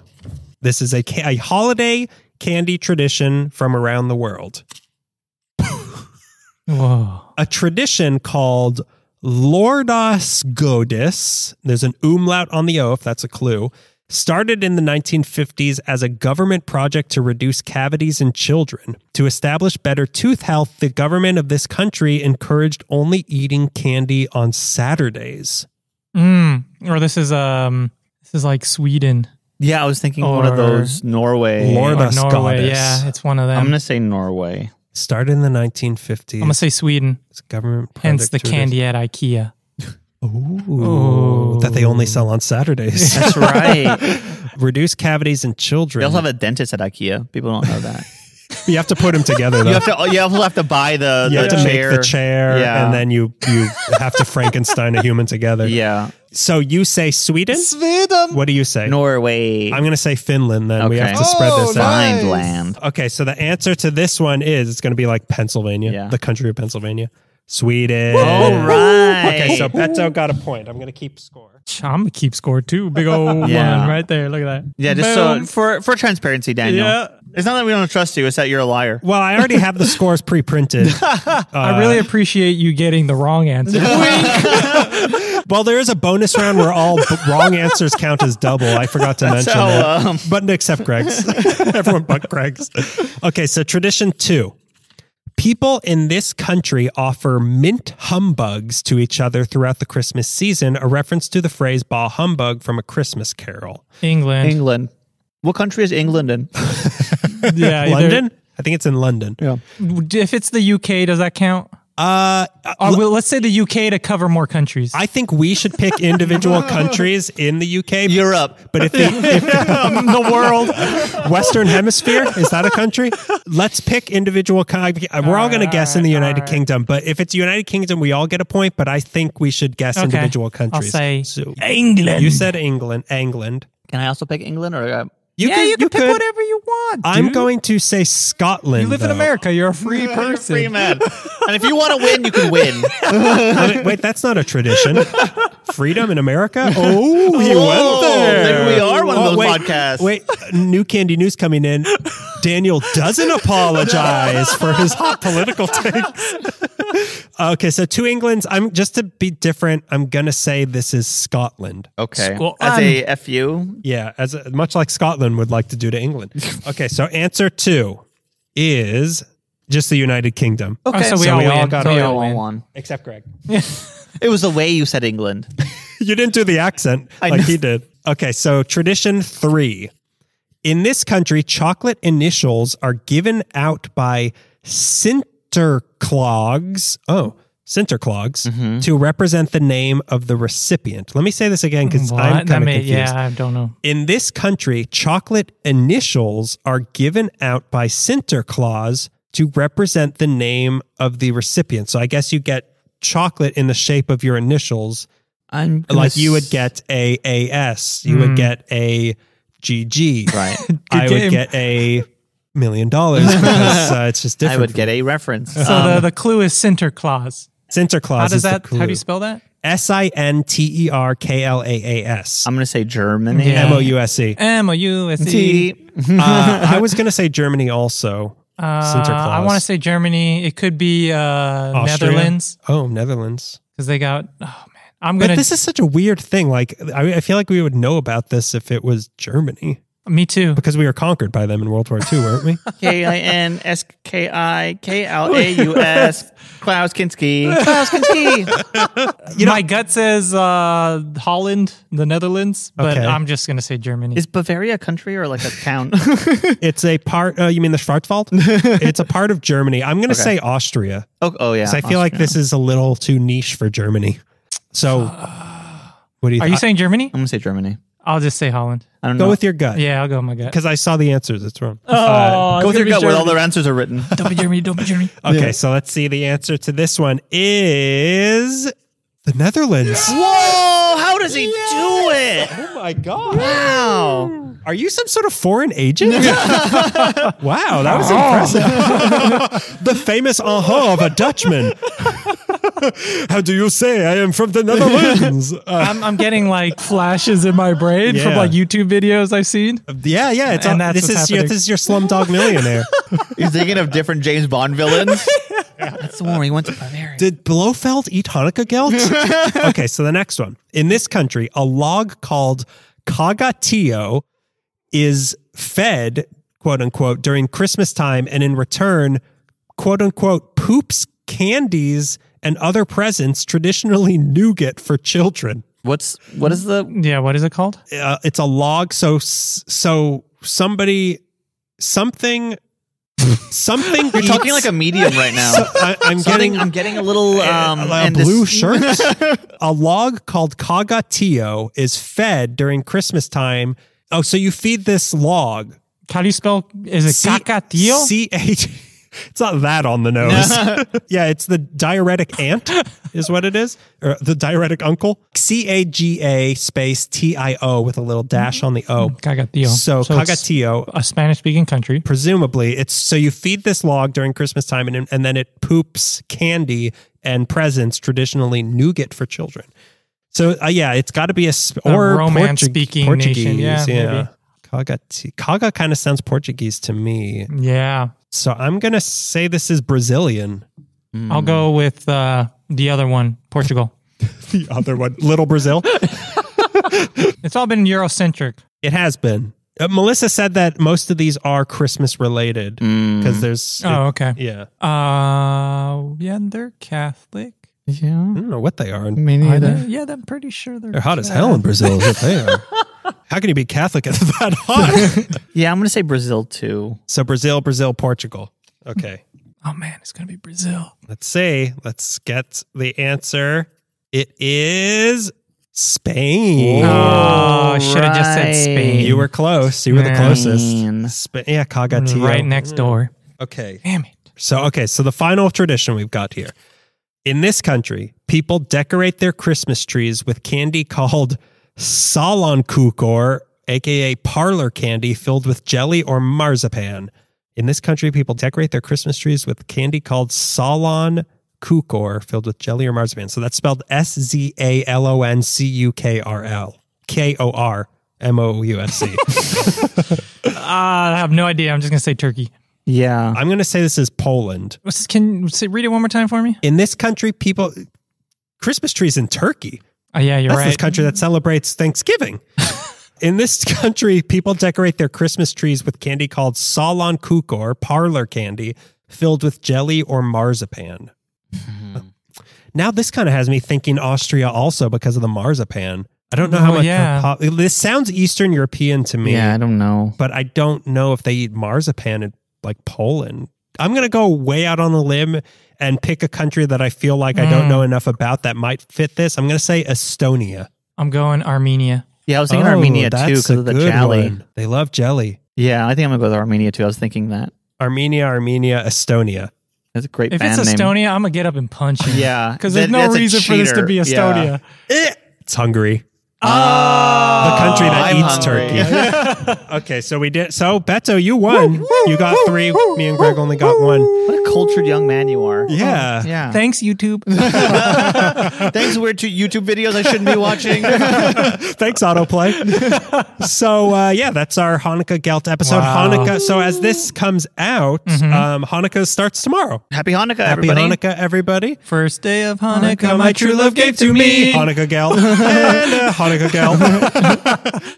This is a, ca a holiday candy tradition from around the world. Whoa. A tradition called Lordas Godis. There's an umlaut on the O, if that's a clue. Started in the nineteen fifties as a government project to reduce cavities in children. To establish better tooth health, the government of this country encouraged only eating candy on Saturdays. Mm. Or this is, um, this is like Sweden. Yeah, I was thinking or one of those Norway. Lordas Norway, yeah, it's one of them. I'm going to say Norway. Started in the nineteen fifties. I'm going to say Sweden. It's a government product. Hence the candy at IKEA. Ooh, Ooh. That they only sell on Saturdays. That's right. Reduce cavities in children. They also have a dentist at IKEA. People don't know that. You have to put them together, though. You have to, you also have to buy the, you the have to chair. Make the chair, yeah. And then you, you have to Frankenstein a human together. Yeah. So you say Sweden? Sweden. What do you say? Norway. I'm going to say Finland, then. Okay. We have to spread oh, this out. Finland. Okay, so the answer to this one is, it's going to be like Pennsylvania, yeah. The country of Pennsylvania. Sweden. All right. Okay, so Beto got a point. I'm going to keep score. I'm going to keep score, too. Big old yeah. one right there. Look at that. Yeah, just Boom. so for, for transparency, Daniel. Yeah. It's not that we don't trust you. It's that you're a liar. Well, I already have the scores pre-printed. Uh, I really appreciate you getting the wrong answer. Well, there is a bonus round where all b wrong answers count as double. I forgot to That's mention that. Um... But except Greg's. Everyone but Greg's. Okay, so tradition two. People in this country offer mint humbugs to each other throughout the Christmas season, a reference to the phrase bah humbug from A Christmas Carol. England. England. What country is England in? Yeah, London? Either. I think it's in London. Yeah. If it's the U K, does that count? Uh, uh, well, let's say the U K to cover more countries. I think we should pick individual countries in the U K. Europe. But if, they, if the world, Western Hemisphere, is that a country? Let's pick individual. We're all, all going right, to guess right, in the United right. Kingdom. But if it's United Kingdom, we all get a point. But I think we should guess okay. individual countries. I'll say so, England. You said England. England. Can I also pick England? Or... Uh, You yeah, could, you can you pick could. whatever you want, dude. I'm going to say Scotland. You live though. in America. You're a free You're person. A free man. And if you want to win, you can win. Wait, wait, that's not a tradition. Freedom in America? Oh, he oh, went there. Then we are one oh, of those wait, podcasts. Wait, new candy news coming in. Daniel doesn't apologize for his hot political takes. Okay, so two Englands. I'm just to be different. I'm gonna say this is Scotland. Okay, Sc as um, a F U. Yeah, as a, much like Scotland would like to do to England. Okay, so answer two is just the United Kingdom. Okay, oh, so we so all, we all got so we all won. Won. Except Greg. It was the way you said England. You didn't do the accent I like know. he did. Okay, so tradition three. In this country, chocolate initials are given out by Sinterklaas. Oh, Sinterklaas mm-hmm. to represent the name of the recipient. Let me say this again because I'm kind of confused. Yeah, I don't know. In this country, chocolate initials are given out by Sinterklaas to represent the name of the recipient. So I guess you get chocolate in the shape of your initials. I'm like you would get a AS. You mm. would get a G G, right? I game. would get a million dollars because uh, it's just different. I would get a reference. So um, the, the clue is Sinterklaas. Sinterklaas. How does is that? The clue. How do you spell that? S I N T E R K L A A S. I'm going to say Germany. Yeah. M O U S E. M O U S E. uh, I was going to say Germany also. Uh, Sinterklaas. I want to say Germany. It could be uh, Netherlands. Oh, Netherlands. Because they got. Oh, I'm gonna, but this is such a weird thing. Like, I, I feel like we would know about this if it was Germany. Me too. Because we were conquered by them in World War Two, weren't we? K I N S K I K L A U S. Klaus Kinski. Klaus Kinski. You know, my gut says uh, Holland, the Netherlands, but okay. I'm just going to say Germany. Is Bavaria a country or like a town? It's a part, uh, you mean the Schwarzwald? It's a part of Germany. I'm going to okay. say Austria. Oh, oh yeah. Because I Austria. feel like this is a little too niche for Germany. So, what do you? Are you saying Germany? I'm gonna say Germany. I'll just say Holland. I don't know. Go with your gut. Yeah, I'll go with my gut. Because I saw the answers. It's wrong. Oh, uh, go with your gut Germany. Where all their answers are written. Don't be Germany. Don't be Germany. Okay, yeah. So let's see. The answer to this one is the Netherlands. Whoa! How does he yes. do it? Oh my God. Wow. Are you some sort of foreign agent? Wow, that was impressive. The famous aha of a Dutchman. How do you say I am from the Netherlands? Uh, I'm, I'm getting like flashes in my brain yeah. from like YouTube videos I've seen. Yeah, yeah. It's and all, that's this, is your, this is your Slumdog Millionaire. You're thinking of different James Bond villains? Yeah. That's the one where he went to Bavaria. Did Blofeld eat Hanukkah gelt? Okay, so the next one. In this country, a log called Cagatio is fed, quote unquote, during Christmas time, and in return, quote unquote, poops candies and other presents, traditionally nougat, for children. What's what is the yeah? What is it called? Uh, it's a log. So so somebody something. Something you're eats. Talking like a medium right now. So I, I'm Something, getting I'm getting a little um, a, a, a blue shirt. A log called Cagatio is fed during Christmas time. Oh, so you feed this log. How do you spell? Is it Cagatio? C H. It's not that on the nose. No. Yeah, it's the diuretic aunt is what it is, or the diuretic uncle. C A G A space T I O with a little dash on the O. Cagatio. So, so Cagatio, a Spanish-speaking country, presumably. It's so you feed this log during Christmas time, and and then it poops candy and presents, traditionally nougat, for children. So uh, yeah, it's got to be a, a or Romance-speaking Portuguese. Nation. Yeah, yeah. Cagatio. Caga kind of sounds Portuguese to me. Yeah. So I'm going to say this is Brazilian. Mm. I'll go with uh, the other one, Portugal. The other one, Little Brazil. It's all been Eurocentric. It has been. Uh, Melissa said that most of these are Christmas related because mm. there's... Oh, it, okay. Yeah. Uh, yeah, they're Catholic. Yeah. I don't know what they are. Me neither. Yeah, I'm pretty sure they're... They're hot Catholic. As hell in Brazil is what they are. How can you be Catholic at that hot? Yeah, I'm going to say Brazil too. So Brazil, Brazil, Portugal. Okay. Oh man, it's going to be Brazil. Let's see. Let's get the answer. It is Spain. Oh, should have just said Spain. You were close. You were Spain. The closest. Sp yeah, Cagatio. Right next door. Okay. Damn it. So, okay. So the final tradition we've got here. In this country, people decorate their Christmas trees with candy called Salon kukor, aka parlor candy, filled with jelly or marzipan. In this country, people decorate their Christmas trees with candy called Salon kukor, filled with jelly or marzipan. So that's spelled S Z A L O N C U K R L K O R M O U S C. I have no idea. I'm just going to say Turkey. Yeah. I'm going to say this is Poland. What's this? Can you read it one more time for me? In this country, people... Christmas trees in Turkey. Oh, yeah, you're That's right. This country that celebrates Thanksgiving. In this country, people decorate their Christmas trees with candy called Salon kukor, parlor candy, filled with jelly or marzipan. Mm-hmm. Now this kind of has me thinking Austria also because of the marzipan. I don't know oh, how much. Yeah. This sounds Eastern European to me. Yeah, I don't know. But I don't know if they eat marzipan in like Poland. I'm going to go way out on a limb and pick a country that I feel like mm. I don't know enough about that might fit this. I'm going to say Estonia. I'm going Armenia. Yeah, I was thinking oh, Armenia too because of the jelly. One. They love jelly. Yeah, I think I'm going to go with Armenia too. I was thinking that. Armenia, Armenia, Estonia. That's a great if band name. If it's Estonia, name. I'm going to get up and punch you. Yeah. Because there's that, no reason for this to be Estonia. Yeah. It's Hungary. Oh, the country that I'm eats hungry. Turkey. Okay, so we did. So, Beto, you won. You got three. Me and Greg only got one. What a cultured young man you are. Yeah. Oh, yeah. Thanks, YouTube. Thanks, weird YouTube videos I shouldn't be watching. Thanks, autoplay. So, uh, yeah, that's our Hanukkah gelt episode. Wow. Hanukkah. So, as this comes out, mm-hmm. um, Hanukkah starts tomorrow. Happy Hanukkah, Happy everybody. Happy Hanukkah, everybody. First day of Hanukkah, Hanukkah my true love gave to me. Hanukkah gelt. And uh, Hanukkah.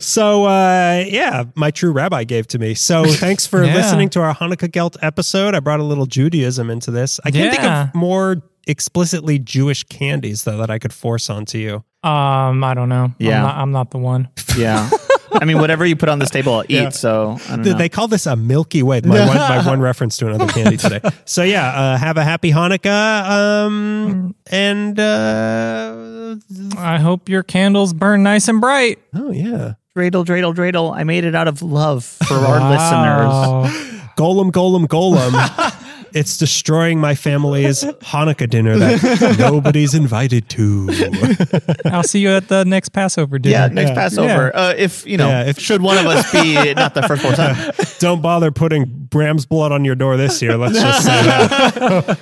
So uh yeah, my true rabbi gave to me. So thanks for yeah. listening to our Hanukkah gelt episode. I brought a little Judaism into this. I can't yeah. think of more explicitly Jewish candies though that I could force onto you. Um, I don't know. Yeah, I'm not, I'm not the one. Yeah. I mean, whatever you put on this table, I'll eat. Yeah. So I don't know. They call this a Milky Way. My, one, my one reference to another candy today. So yeah, uh, have a happy Hanukkah. Um, and uh, I hope your candles burn nice and bright. Oh yeah. Dreidel, dreidel, dreidel. I made it out of love for our wow. listeners. Golem, golem, golem. It's destroying my family's Hanukkah dinner that nobody's invited to. I'll see you at the next Passover dinner. Yeah, next yeah. Passover. Yeah. Uh, if, you know, yeah, if, should one of us be not the first time. Don't bother putting Bram's blood on your door this year. Let's just say that.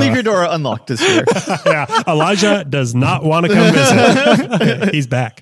Leave your door unlocked this year. Yeah, Elijah does not want to come visit. He's back.